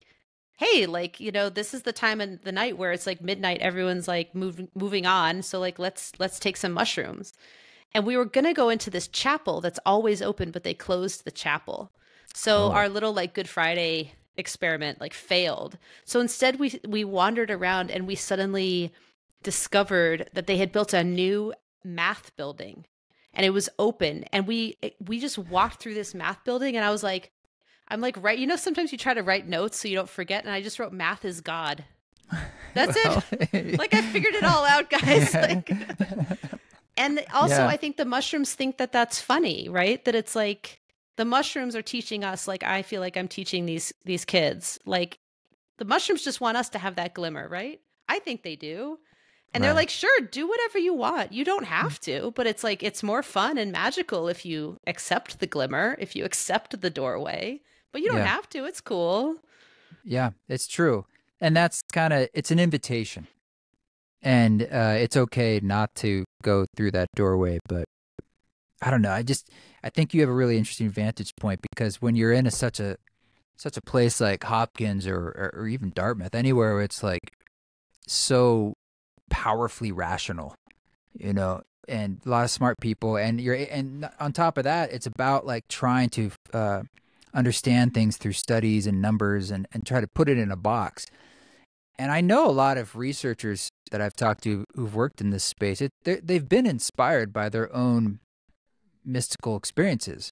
hey, like, you know, this is the time of the night where it's like midnight, everyone's like moving, moving on. So like, let's, let's take some mushrooms. And we were going to go into this chapel that's always open, but they closed the chapel. So oh. our little like Good Friday experiment like failed. So instead we, we wandered around, and we suddenly discovered that they had built a new math building, and it was open. And we, we just walked through this math building, and I was like, I'm like, right, you know, sometimes you try to write notes so you don't forget. And I just wrote math is God. That's well, it. Like, I figured it all out, guys. Yeah. Like, and also, yeah. I think the mushrooms think that that's funny, right? That it's like the mushrooms are teaching us, like, I feel like I'm teaching these, these kids. Like, the mushrooms just want us to have that glimmer, right? I think they do. And right. they're like, sure, do whatever you want. You don't have to. But it's like, it's more fun and magical if you accept the glimmer, if you accept the doorway. But you don't yeah. have to. It's cool. Yeah, it's true. And that's kind of, it's an invitation. And uh, it's okay not to go through that doorway. But I don't know. I just, I think you have a really interesting vantage point, because when you're in a, such a, such a place like Hopkins or, or, or even Dartmouth, anywhere where it's like so powerfully rational, you know, and a lot of smart people, and you're, and on top of that, it's about like trying to uh understand things through studies and numbers, and and try to put it in a box. And I know a lot of researchers that I've talked to who've worked in this space, it, they've been inspired by their own mystical experiences.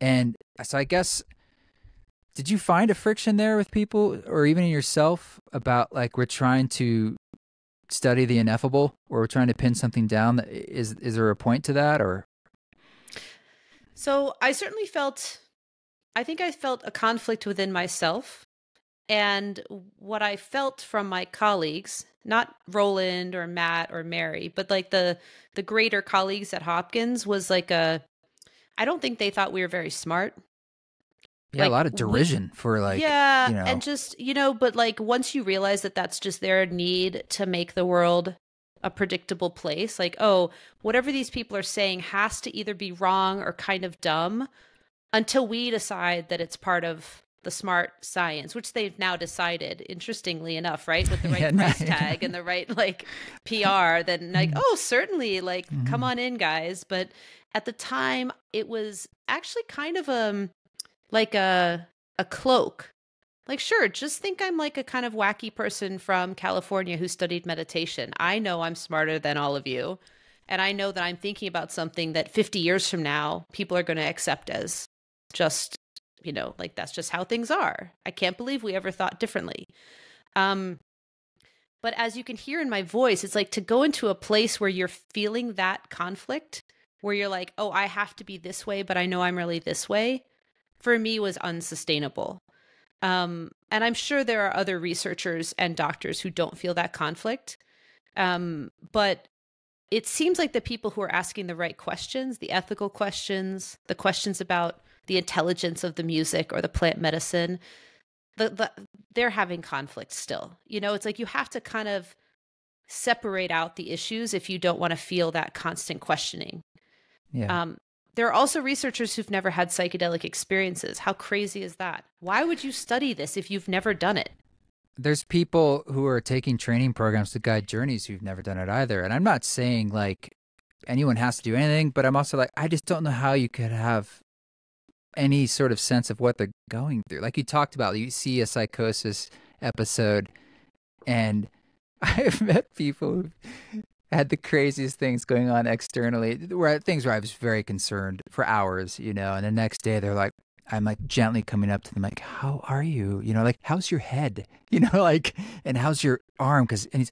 And so I guess, did you find a friction there with people, or even in yourself, about like, we're trying to study the ineffable, or we're trying to pin something down? Is is there a point to that, or? So I certainly felt, I think I felt a conflict within myself, and what I felt from my colleagues, not Roland or Matt or Mary, but like the the greater colleagues at Hopkins, was like a, I don't think they thought we were very smart. Yeah, like, a lot of derision we, for like, yeah, you know. And just, you know, but like once you realize that that's just their need to make the world a predictable place, like, oh, whatever these people are saying has to either be wrong or kind of dumb until we decide that it's part of the smart science, which they've now decided, interestingly enough, right? With the right yeah, price right. tag and the right like P R, then like, oh, certainly, like, mm-hmm. come on in, guys. But at the time, it was actually kind of um. like a, a cloak. Like, sure, just think I'm like a kind of wacky person from California who studied meditation. I know I'm smarter than all of you. And I know that I'm thinking about something that fifty years from now, people are going to accept as just, you know, like, that's just how things are. I can't believe we ever thought differently. Um, but as you can hear in my voice, it's like to go into a place where you're feeling that conflict, where you're like, oh, I have to be this way, but I know I'm really this way, for me was unsustainable. Um, and I'm sure there are other researchers and doctors who don't feel that conflict. Um, but it seems like the people who are asking the right questions, the ethical questions, the questions about the intelligence of the music or the plant medicine, the, the, they're having conflict still. You know, it's like you have to kind of separate out the issues if you don't want to feel that constant questioning. Yeah. Um, There are also researchers who've never had psychedelic experiences. How crazy is that? Why would you study this if you've never done it? There's people who are taking training programs to guide journeys who've never done it either. And I'm not saying like anyone has to do anything, but I'm also like, I just don't know how you could have any sort of sense of what they're going through. Like you talked about, you see a psychosis episode, and I've met people who've had the craziest things going on externally, where things where I was very concerned for hours, you know, and the next day they're like, I'm like gently coming up to them, like, how are you? You know, like, how's your head? You know, like, and how's your arm? Cause, and he's,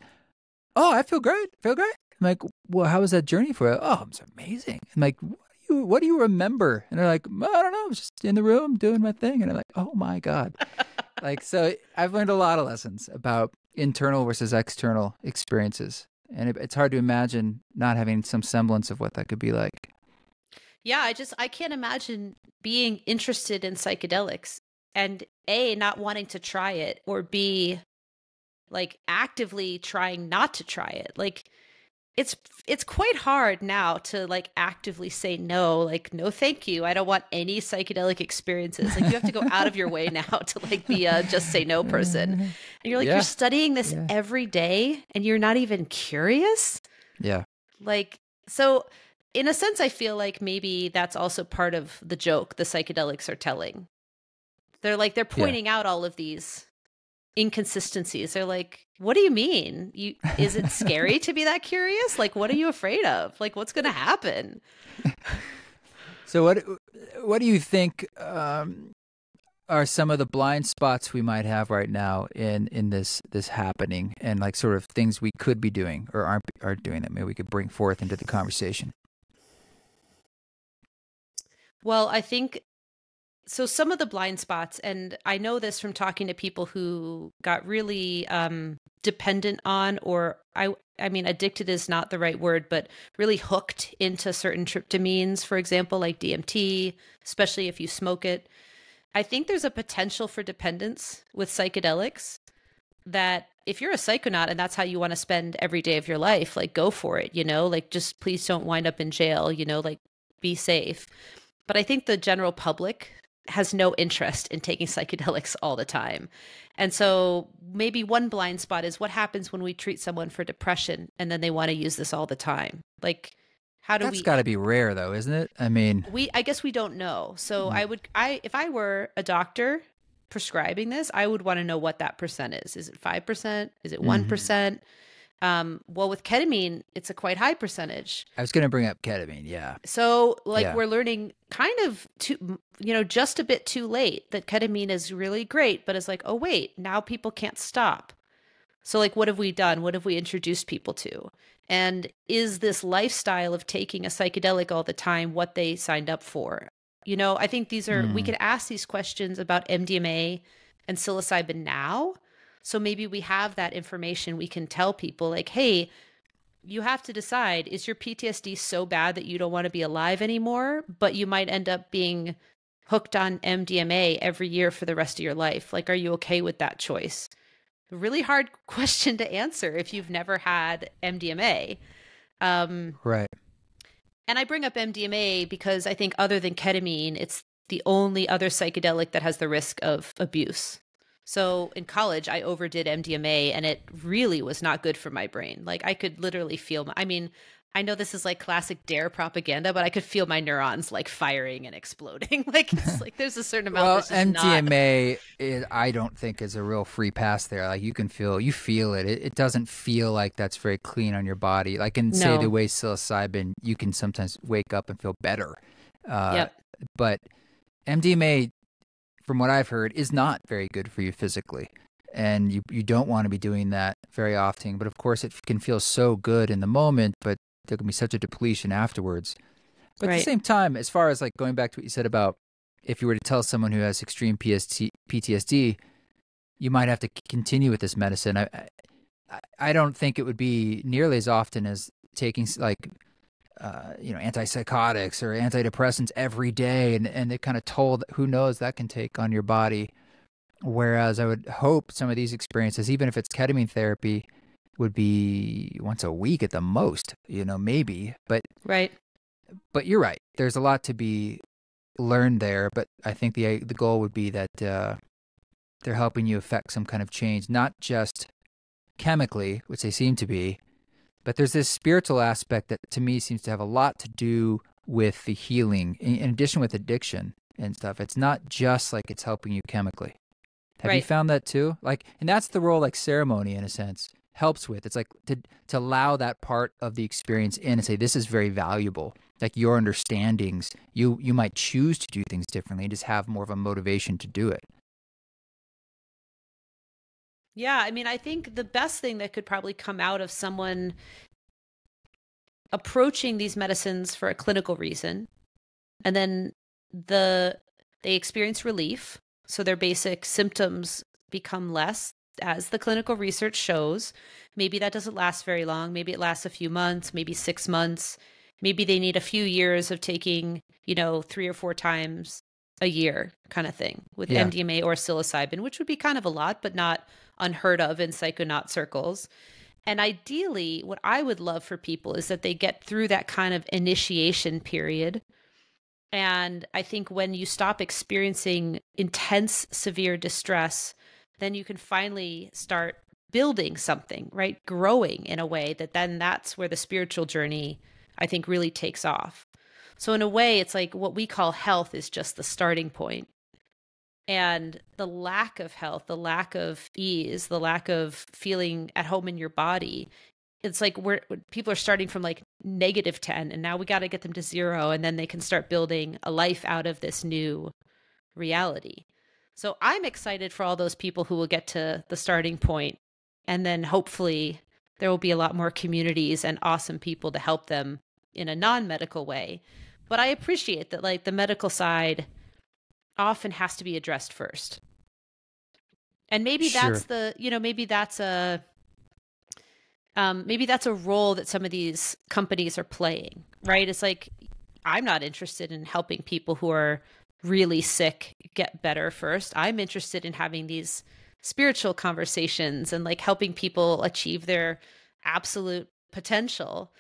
oh, I feel great. Feel great. I'm like, well, how was that journey for you? Oh, it's amazing. I'm like, what do you, what do you remember? And they're like, well, I don't know. I was just in the room doing my thing. And I'm like, oh my God. Like, so I've learned a lot of lessons about internal versus external experiences. And it, it's hard to imagine not having some semblance of what that could be like. Yeah, I just, I can't imagine being interested in psychedelics and A, not wanting to try it, or B, like actively trying not to try it. Like it's, it's quite hard now to like actively say no, like, no, thank you. I don't want any psychedelic experiences. Like you have to go out of your way now to like be a just say no person. And you're like, yeah. you're studying this yeah. every day and you're not even curious. Yeah. Like, so in a sense, I feel like maybe that's also part of the joke the psychedelics are telling. They're like, they're pointing yeah. out all of these inconsistencies. They're like, what do you mean? You, is it scary to be that curious? Like, what are you afraid of? Like, what's going to happen? So what, what do you think um, are some of the blind spots we might have right now in, in this, this happening, and like sort of things we could be doing or aren't are doing that maybe we could bring forth into the conversation? Well, I think So some of the blind spots, and I know this from talking to people who got really um, dependent on, or I, I mean, addicted is not the right word, but really hooked into certain tryptamines, for example, like D M T, especially if you smoke it. I think there's a potential for dependence with psychedelics that if you're a psychonaut and that's how you want to spend every day of your life, like go for it, you know, like just please don't wind up in jail, you know, like be safe. But I think the general public has no interest in taking psychedelics all the time. And so maybe one blind spot is what happens when we treat someone for depression and then they want to use this all the time. Like, how do That's we- That's gotta be rare though, isn't it? I mean- we, I guess we don't know. So hmm. I would, I if I were a doctor prescribing this, I would wanna know what that percent is. Is it five percent? Is it one percent? Mm-hmm. Um, well, with ketamine, it's a quite high percentage. I was going to bring up ketamine, yeah. So like yeah. we're learning kind of, too, you know, just a bit too late that ketamine is really great, but it's like, oh, wait, now people can't stop. So like, what have we done? What have we introduced people to? And is this lifestyle of taking a psychedelic all the time what they signed up for? You know, I think these are, mm. we could ask these questions about M D M A and psilocybin now. So maybe we have that information we can tell people like, hey, you have to decide, is your P T S D so bad that you don't want to be alive anymore, but you might end up being hooked on M D M A every year for the rest of your life? Like, are you okay with that choice? Really hard question to answer if you've never had M D M A. Um, right. And I bring up M D M A because I think other than ketamine, it's the only other psychedelic that has the risk of abuse. So in college, I overdid M D M A and it really was not good for my brain. Like I could literally feel, my, I mean, I know this is like classic D A R E propaganda, but I could feel my neurons like firing and exploding. Like it's like there's a certain amount. Well, M D M A, is, I don't think is a real free pass there. Like you can feel, you feel it. It, it doesn't feel like that's very clean on your body. Like in no. say the way psilocybin, you can sometimes wake up and feel better. Uh, yep. But M D M A, from what I've heard, is not very good for you physically. And you, you don't want to be doing that very often. But of course, it can feel so good in the moment, but there can be such a depletion afterwards. But right. at the same time, as far as like going back to what you said about if you were to tell someone who has extreme P T S D, you might have to continue with this medicine. I, I, I don't think it would be nearly as often as taking like Uh, you know, antipsychotics or antidepressants every day. And, and they kind of told, who knows, that can take on your body. Whereas I would hope some of these experiences, even if it's ketamine therapy, would be once a week at the most, you know, maybe. But right. But you're right. There's a lot to be learned there. But I think the, the goal would be that uh, they're helping you affect some kind of change, not just chemically, which they seem to be, but there's this spiritual aspect that to me seems to have a lot to do with the healing, in, in addition with addiction and stuff. It's not just like it's helping you chemically. Have right. you found that too? Like, and that's the role like ceremony in a sense helps with. It's like to, to allow that part of the experience in and say, this is very valuable. Like your understandings, you, you might choose to do things differently and just have more of a motivation to do it. Yeah, I mean, I think the best thing that could probably come out of someone approaching these medicines for a clinical reason, and then the they experience relief, so their basic symptoms become less, as the clinical research shows. Maybe that doesn't last very long. Maybe it lasts a few months, maybe six months. Maybe they need a few years of taking, you know, three or four times a year kind of thing with yeah. M D M A or psilocybin, which would be kind of a lot, but not unheard of in psychonaut circles. And ideally, what I would love for people is that they get through that kind of initiation period. And I think when you stop experiencing intense, severe distress, then you can finally start building something, right? Growing in a way that then that's where the spiritual journey, I think, really takes off. So in a way, it's like what we call health is just the starting point. And the lack of health, the lack of ease, the lack of feeling at home in your body, it's like we're, people are starting from like negative ten, and now we got to get them to zero, and then they can start building a life out of this new reality. So I'm excited for all those people who will get to the starting point, and then hopefully there will be a lot more communities and awesome people to help them in a non-medical way. But I appreciate that like the medical side often has to be addressed first. And maybe sure. that's the, you know, maybe that's a, um, maybe that's a role that some of these companies are playing, right? It's like, I'm not interested in helping people who are really sick get better first. I'm interested in having these spiritual conversations and like helping people achieve their absolute potential.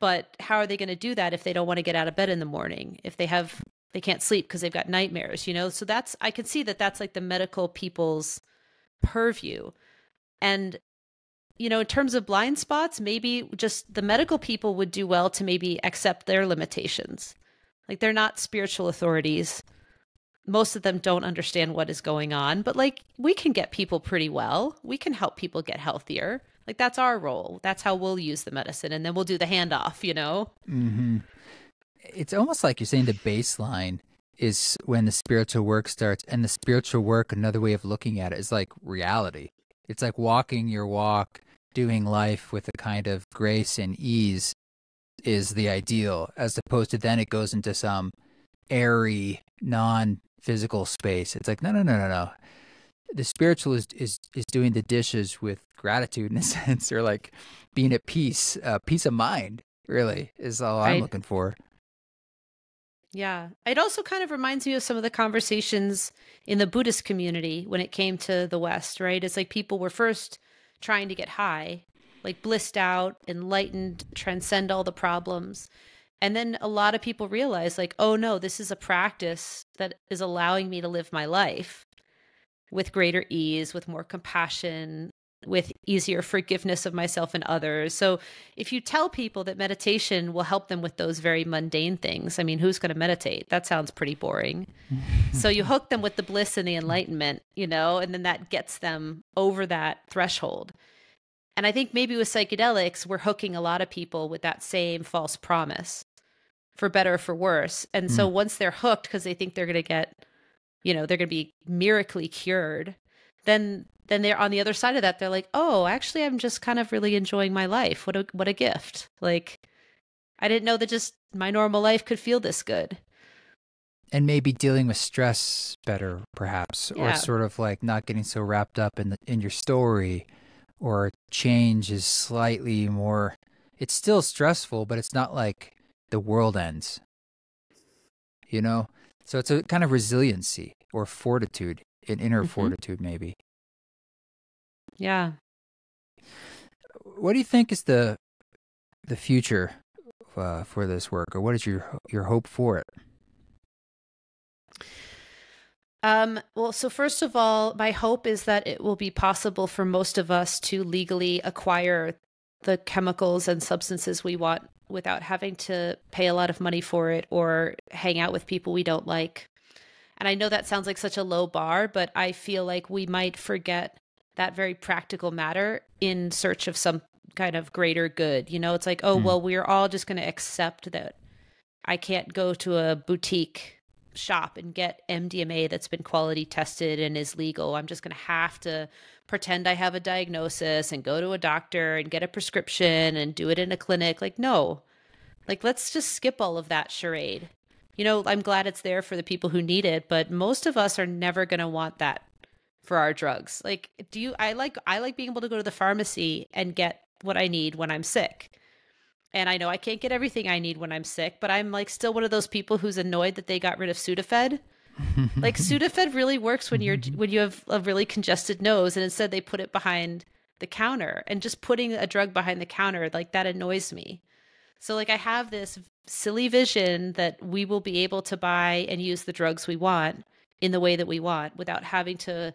But how are they going to do that if they don't want to get out of bed in the morning, if they have, they can't sleep because they've got nightmares, you know? So that's, I can see that that's like the medical people's purview. And, you know, in terms of blind spots, maybe just the medical people would do well to maybe accept their limitations. Like, they're not spiritual authorities. Most of them don't understand what is going on, but like, we can get people pretty well. We can help people get healthier. Like, that's our role. That's how we'll use the medicine. And then we'll do the handoff, you know? Mm-hmm. It's almost like you're saying the baseline is when the spiritual work starts, and the spiritual work, another way of looking at it, is like reality. It's like walking your walk, doing life with a kind of grace and ease is the ideal, as opposed to then it goes into some airy, non-physical space. It's like, no, no, no, no, no. The spiritual is, is, is doing the dishes with gratitude, in a sense, or like being at peace, uh, peace of mind, really, is all right. I'm looking for. Yeah. It also kind of reminds me of some of the conversations in the Buddhist community when it came to the West, right? It's like people were first trying to get high, like blissed out, enlightened, transcend all the problems. And then a lot of people realize like, oh no, this is a practice that is allowing me to live my life with greater ease, with more compassion, with easier forgiveness of myself and others. So if you tell people that meditation will help them with those very mundane things, I mean, who's going to meditate? That sounds pretty boring. So you hook them with the bliss and the enlightenment, you know, and then that gets them over that threshold. And I think maybe with psychedelics, we're hooking a lot of people with that same false promise, for better or for worse. And so mm. once they're hooked, because they think they're going to get, you know, they're going to be miraculously cured, then then they're on the other side of that. They're like, oh, actually, I'm just kind of really enjoying my life. What a, what a gift. Like, I didn't know that just my normal life could feel this good. And maybe dealing with stress better, perhaps, yeah. or sort of like not getting so wrapped up in the, in your story, or change is slightly more, it's still stressful, but it's not like the world ends, you know? So it's a kind of resiliency or fortitude, an inner mm-hmm. fortitude maybe. Yeah. What do you think is the the future uh, for this work, or what is your your hope for it? Um, well, so first of all, my hope is that it will be possible for most of us to legally acquire the chemicals and substances we want without having to pay a lot of money for it or hang out with people we don't like. And I know that sounds like such a low bar, but I feel like we might forget that very practical matter in search of some kind of greater good. You know, it's like, oh, mm. well, we're all just going to accept that I can't go to a boutique shop and get M D M A that's been quality tested and is legal. I'm just going to have to pretend I have a diagnosis and go to a doctor and get a prescription and do it in a clinic. Like, no, like, let's just skip all of that charade. You know, I'm glad it's there for the people who need it, but most of us are never going to want that for our drugs. Like, do you, I like, I like being able to go to the pharmacy and get what I need when I'm sick. And I know I can't get everything I need when I'm sick, but I'm like still one of those people who's annoyed that they got rid of Sudafed. Like, Sudafed really works when you're, when you have a really congested nose, and instead they put it behind the counter, and just putting a drug behind the counter, like, that annoys me. So like, I have this silly vision that we will be able to buy and use the drugs we want in the way that we want without having to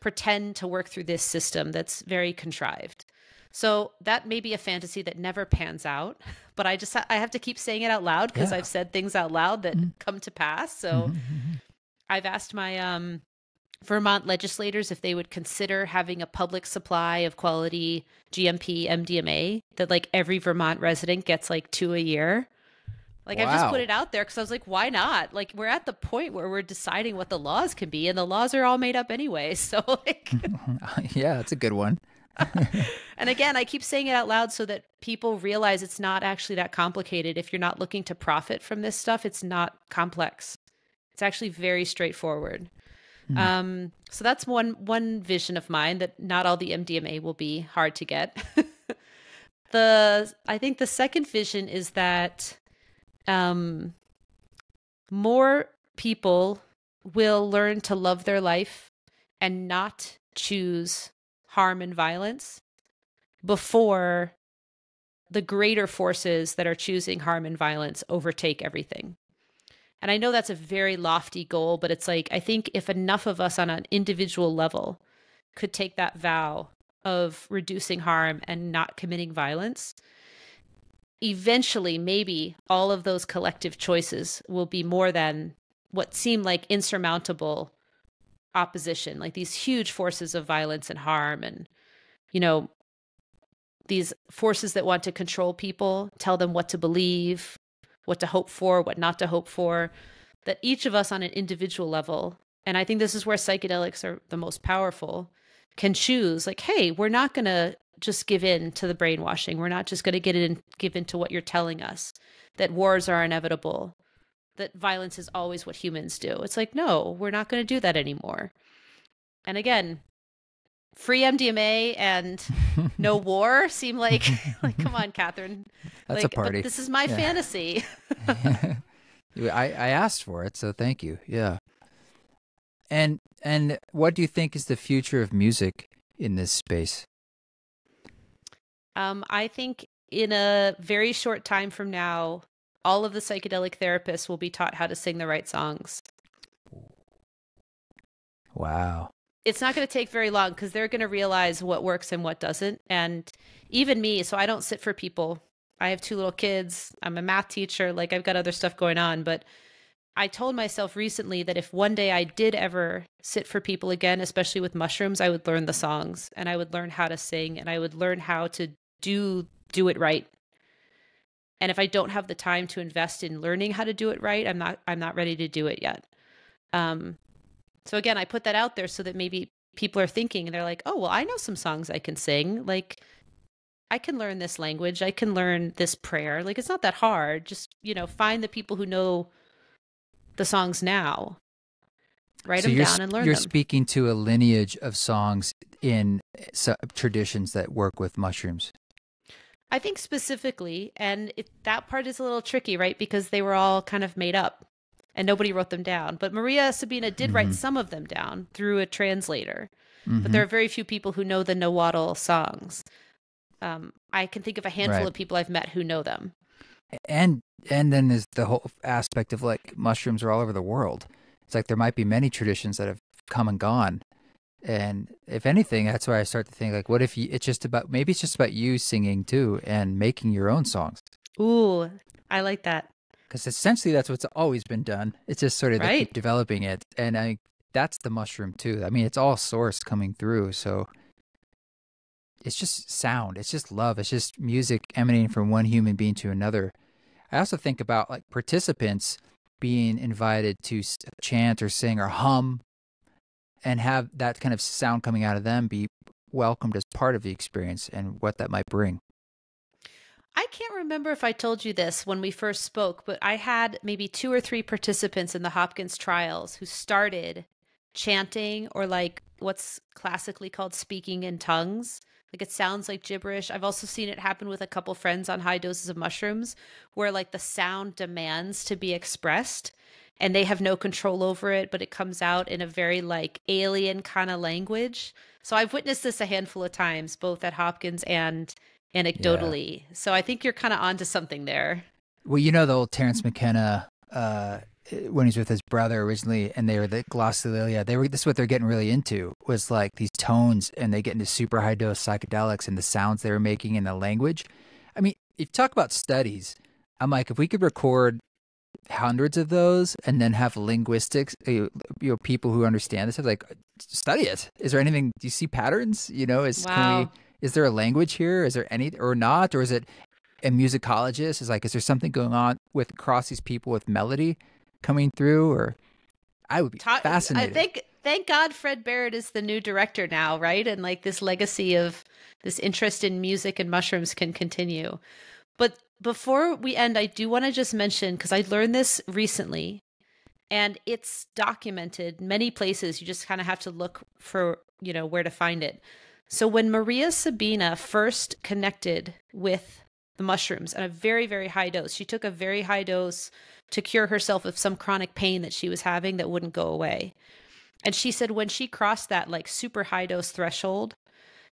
pretend to work through this system that's very contrived. So that may be a fantasy that never pans out, but I just, ha I have to keep saying it out loud, because yeah. I've said things out loud that mm-hmm. come to pass. So mm-hmm. I've asked my um, Vermont legislators if they would consider having a public supply of quality G M P M D M A that like every Vermont resident gets like two a year. Like, wow. I've just put it out there because I was like, why not? Like, we're at the point where we're deciding what the laws can be, and the laws are all made up anyway. So like, yeah, that's a good one. And again, I keep saying it out loud so that people realize it's not actually that complicated. If you're not looking to profit from this stuff, it's not complex. It's actually very straightforward. Mm. Um, so that's one one vision of mine, that not all the M D M A will be hard to get. the I think the second vision is that um, more people will learn to love their life and not choose harm and violence before the greater forces that are choosing harm and violence overtake everything. And I know that's a very lofty goal, but it's like, I think if enough of us on an individual level could take that vow of reducing harm and not committing violence, eventually maybe all of those collective choices will be more than what seem like insurmountable opposition, like these huge forces of violence and harm and, you know, these forces that want to control people, tell them what to believe, what to hope for, what not to hope for, that each of us on an individual level, and I think this is where psychedelics are the most powerful, can choose like, hey, we're not going to just give in to the brainwashing. We're not just going to get in, give in to what you're telling us, that wars are inevitable, that violence is always what humans do. It's like, no, we're not going to do that anymore. And again, free M D M A and no war seem like, like, come on, Katherine. That's like, a party. But this is my yeah. fantasy. I, I asked for it, so thank you. Yeah. And, and what do you think is the future of music in this space? Um, I think in a very short time from now, all of the psychedelic therapists will be taught how to sing the right songs. Wow. It's not going to take very long because they're going to realize what works and what doesn't. And even me, so I don't sit for people. I have two little kids. I'm a math teacher. Like, I've got other stuff going on. But I told myself recently that if one day I did ever sit for people again, especially with mushrooms, I would learn the songs and I would learn how to sing and I would learn how to do, do it right. And if I don't have the time to invest in learning how to do it right, I'm not, I'm not ready to do it yet. Um, So again, I put that out there so that maybe people are thinking and they're like, oh, well, I know some songs I can sing. Like, I can learn this language. I can learn this prayer. Like, it's not that hard. Just, you know, find the people who know the songs now. Write so them down and learn you're them. You're speaking to a lineage of songs in traditions that work with mushrooms. I think specifically, and it, that part is a little tricky, right? Because they were all kind of made up. And nobody wrote them down. But Maria Sabina did mm-hmm. write some of them down through a translator. Mm-hmm. But there are very few people who know the Nahuatl songs. Um, I can think of a handful right. of people I've met who know them. And and then there's the whole aspect of like mushrooms are all over the world. It's like there might be many traditions that have come and gone. And if anything, that's where I start to think like, what if you, it's just about, maybe it's just about you singing too and making your own songs. Ooh, I like that. Because essentially that's what's always been done. It's just sort of right. they keep developing it. And I, that's the mushroom too. I mean, it's all source coming through. So it's just sound. It's just love. It's just music emanating from one human being to another. I also think about like participants being invited to chant or sing or hum and have that kind of sound coming out of them be welcomed as part of the experience and what that might bring. I can't remember if I told you this when we first spoke, but I had maybe two or three participants in the Hopkins trials who started chanting or like what's classically called speaking in tongues. Like it sounds like gibberish. I've also seen it happen with a couple friends on high doses of mushrooms where like the sound demands to be expressed and they have no control over it, but it comes out in a very like alien kind of language. So I've witnessed this a handful of times, both at Hopkins and anecdotally. Yeah. So I think you're kind of onto something there. Well, you know, the old Terence McKenna, uh, when he's with his brother originally, and they were the glossolalia, they were, this is what they're getting really into was like these tones, and they get into super high dose psychedelics and the sounds they were making in the language. I mean, if you talk about studies, I'm like, if we could record hundreds of those and then have linguistics, you know, people who understand this, like study it. Is there anything, do you see patterns? You know, is, wow. can we, is there a language here? Is there any or not? Or is it a musicologist? Is like, is there something going on with across these people with melody coming through? Or I would be Ta fascinated. I think, thank God Fred Barrett is the new director now, right? And like this legacy of this interest in music and mushrooms can continue. But before we end, I do want to just mention, because I learned this recently, And it's documented many places. You just kind of have to look for, you know, where to find it. So when Maria Sabina first connected with the mushrooms at a very, very high dose, she took a very high dose to cure herself of some chronic pain that she was having that wouldn't go away. And she said when she crossed that like super high dose threshold,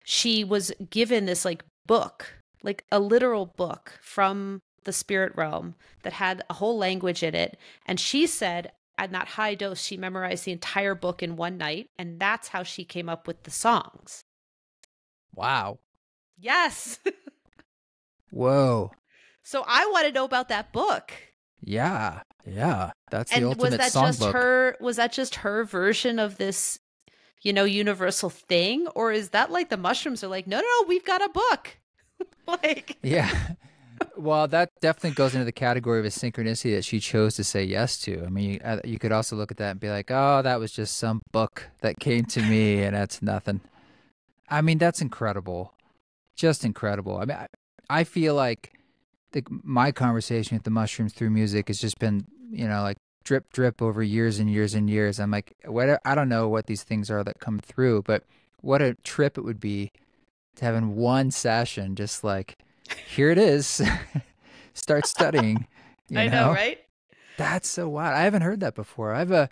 she was given this like book, like a literal book from the spirit realm that had a whole language in it. And she said at that high dose, she memorized the entire book in one night. And that's how she came up with the songs. Wow. Yes. Whoa. So I want to know about that book. Yeah. Yeah. That's the ultimate songbook. And was that just her, was that just her version of this, you know, universal thing? Or is that like the mushrooms are like, no, no, no, we've got a book. Like, yeah. Well, that definitely goes into the category of a synchronicity that she chose to say yes to. I mean, you, you could also look at that and be like, oh, that was just some book that came to me and that's nothing. I mean, that's incredible. Just incredible. I mean, I, I feel like the, my conversation with the mushrooms through music has just been, you know, like drip, drip over years and years and years. I'm like, what, I don't know what these things are that come through, but what a trip it would be to have in one session, just like, here it is. Start studying. You I know? know, right? That's so wild. I haven't heard that before. I have a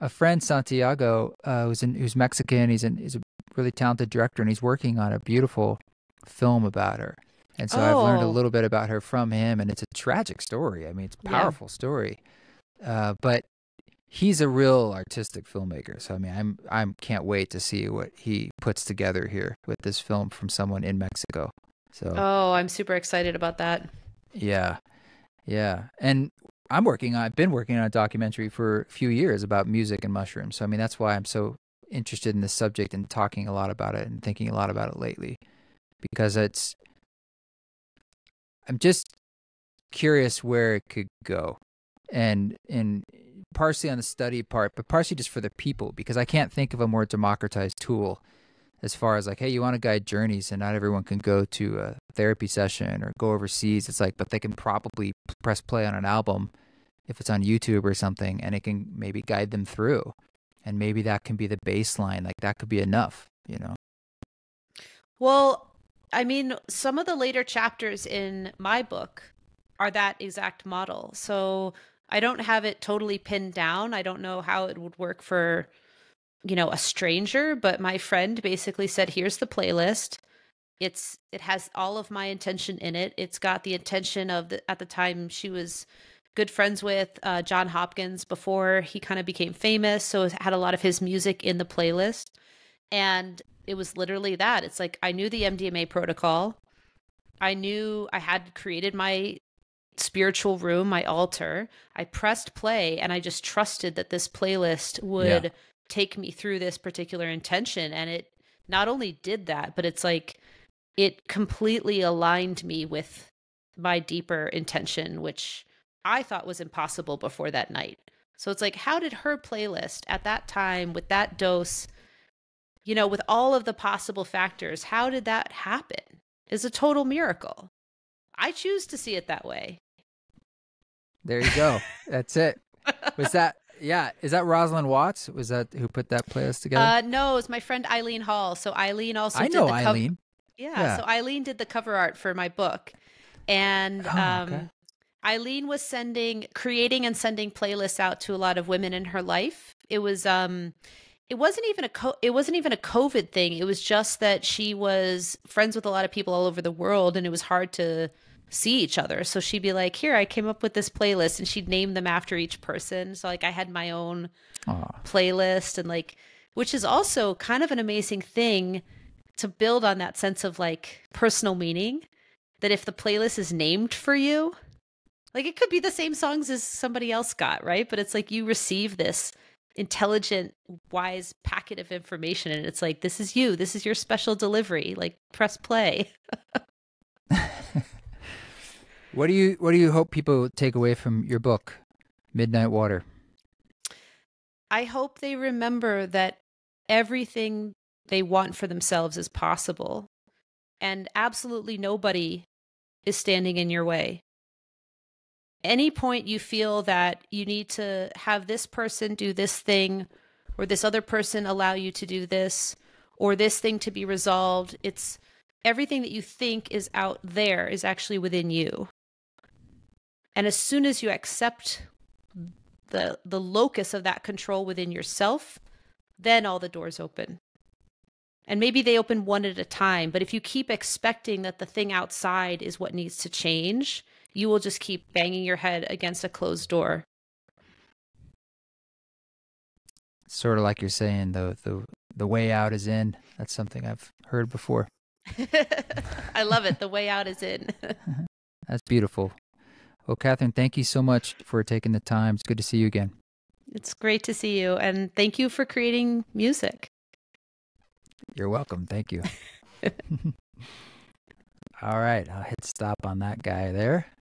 a friend, Santiago, uh, who's in, who's Mexican. He's an, he's a really talented director, and he's working on a beautiful film about her. And so oh. I've learned a little bit about her from him, and it's a tragic story. I mean, it's a powerful yeah. story. Uh, but he's a real artistic filmmaker. So I mean, I'm I'm can't wait to see what he puts together here with this film from someone in Mexico. So, oh, I'm super excited about that. Yeah. Yeah. And I'm working on, I've been working on a documentary for a few years about music and mushrooms. So, I mean, that's why I'm so interested in this subject and talking a lot about it and thinking a lot about it lately, because it's, I'm just curious where it could go, and, and partially on the study part, but partially just for the people, because I can't think of a more democratized tool. As far as like, hey, you want to guide journeys and not everyone can go to a therapy session or go overseas. It's like, but they can probably press play on an album if it's on YouTube or something, and it can maybe guide them through. And maybe that can be the baseline. Like that could be enough, you know? Well, I mean, some of the later chapters in my book are that exact model. So I don't have it totally pinned down. I don't know how it would work for, you know, a stranger, but my friend basically said, here's the playlist. It's, it has all of my intention in it. It's got the intention of the, at the time she was good friends with uh, Johns Hopkins before he kind of became famous. So it had a lot of his music in the playlist. And it was literally that. It's like, I knew the M D M A protocol. I knew I had created my spiritual room, my altar. I pressed play and I just trusted that this playlist would yeah. take me through this particular intention. And it not only did that, but it's like, it completely aligned me with my deeper intention, which I thought was impossible before that night. So it's like, how did her playlist at that time with that dose, you know, with all of the possible factors, how did that happen? Is a total miracle. I choose to see it that way. There you go. That's it. Was that, yeah. Is that Rosalind Watts? Was that who put that playlist together? Uh, no, it's my friend Eileen Hall. So Eileen also I did know the Eileen. Yeah, yeah. So Eileen did the cover art for my book. And oh, um, okay. Eileen was sending, creating and sending playlists out to a lot of women in her life. It was, um, it wasn't even a, co it wasn't even a COVID thing. It was just that she was friends with a lot of people all over the world, and it was hard to see each other. So she'd be like, here, I came up with this playlist, and she'd name them after each person. So like I had my own Aww. playlist, and like, which is also kind of an amazing thing to build on that sense of like personal meaning, that if the playlist is named for you, like it could be the same songs as somebody else got, right? But it's like you receive this intelligent, wise packet of information, and it's like, this is you, this is your special delivery, like press play. What do you what do you hope people take away from your book, Midnight Water? I hope they remember that everything they want for themselves is possible, and absolutely nobody is standing in your way. any point you feel that you need to have this person do this thing, or this other person allow you to do this, or this thing to be resolved, it's everything that you think is out there is actually within you. And as soon as you accept the the locus of that control within yourself, then all the doors open. And maybe they open one at a time, but if you keep expecting that the thing outside is what needs to change, you will just keep banging your head against a closed door. Sort of like you're saying, the the the way out is in. That's something I've heard before. I love it. The way out is in. That's beautiful. Well, Katherine, thank you so much for taking the time. It's good to see you again. It's great to see you, and thank you for creating music. You're welcome. Thank you. All right, I'll hit stop on that guy there.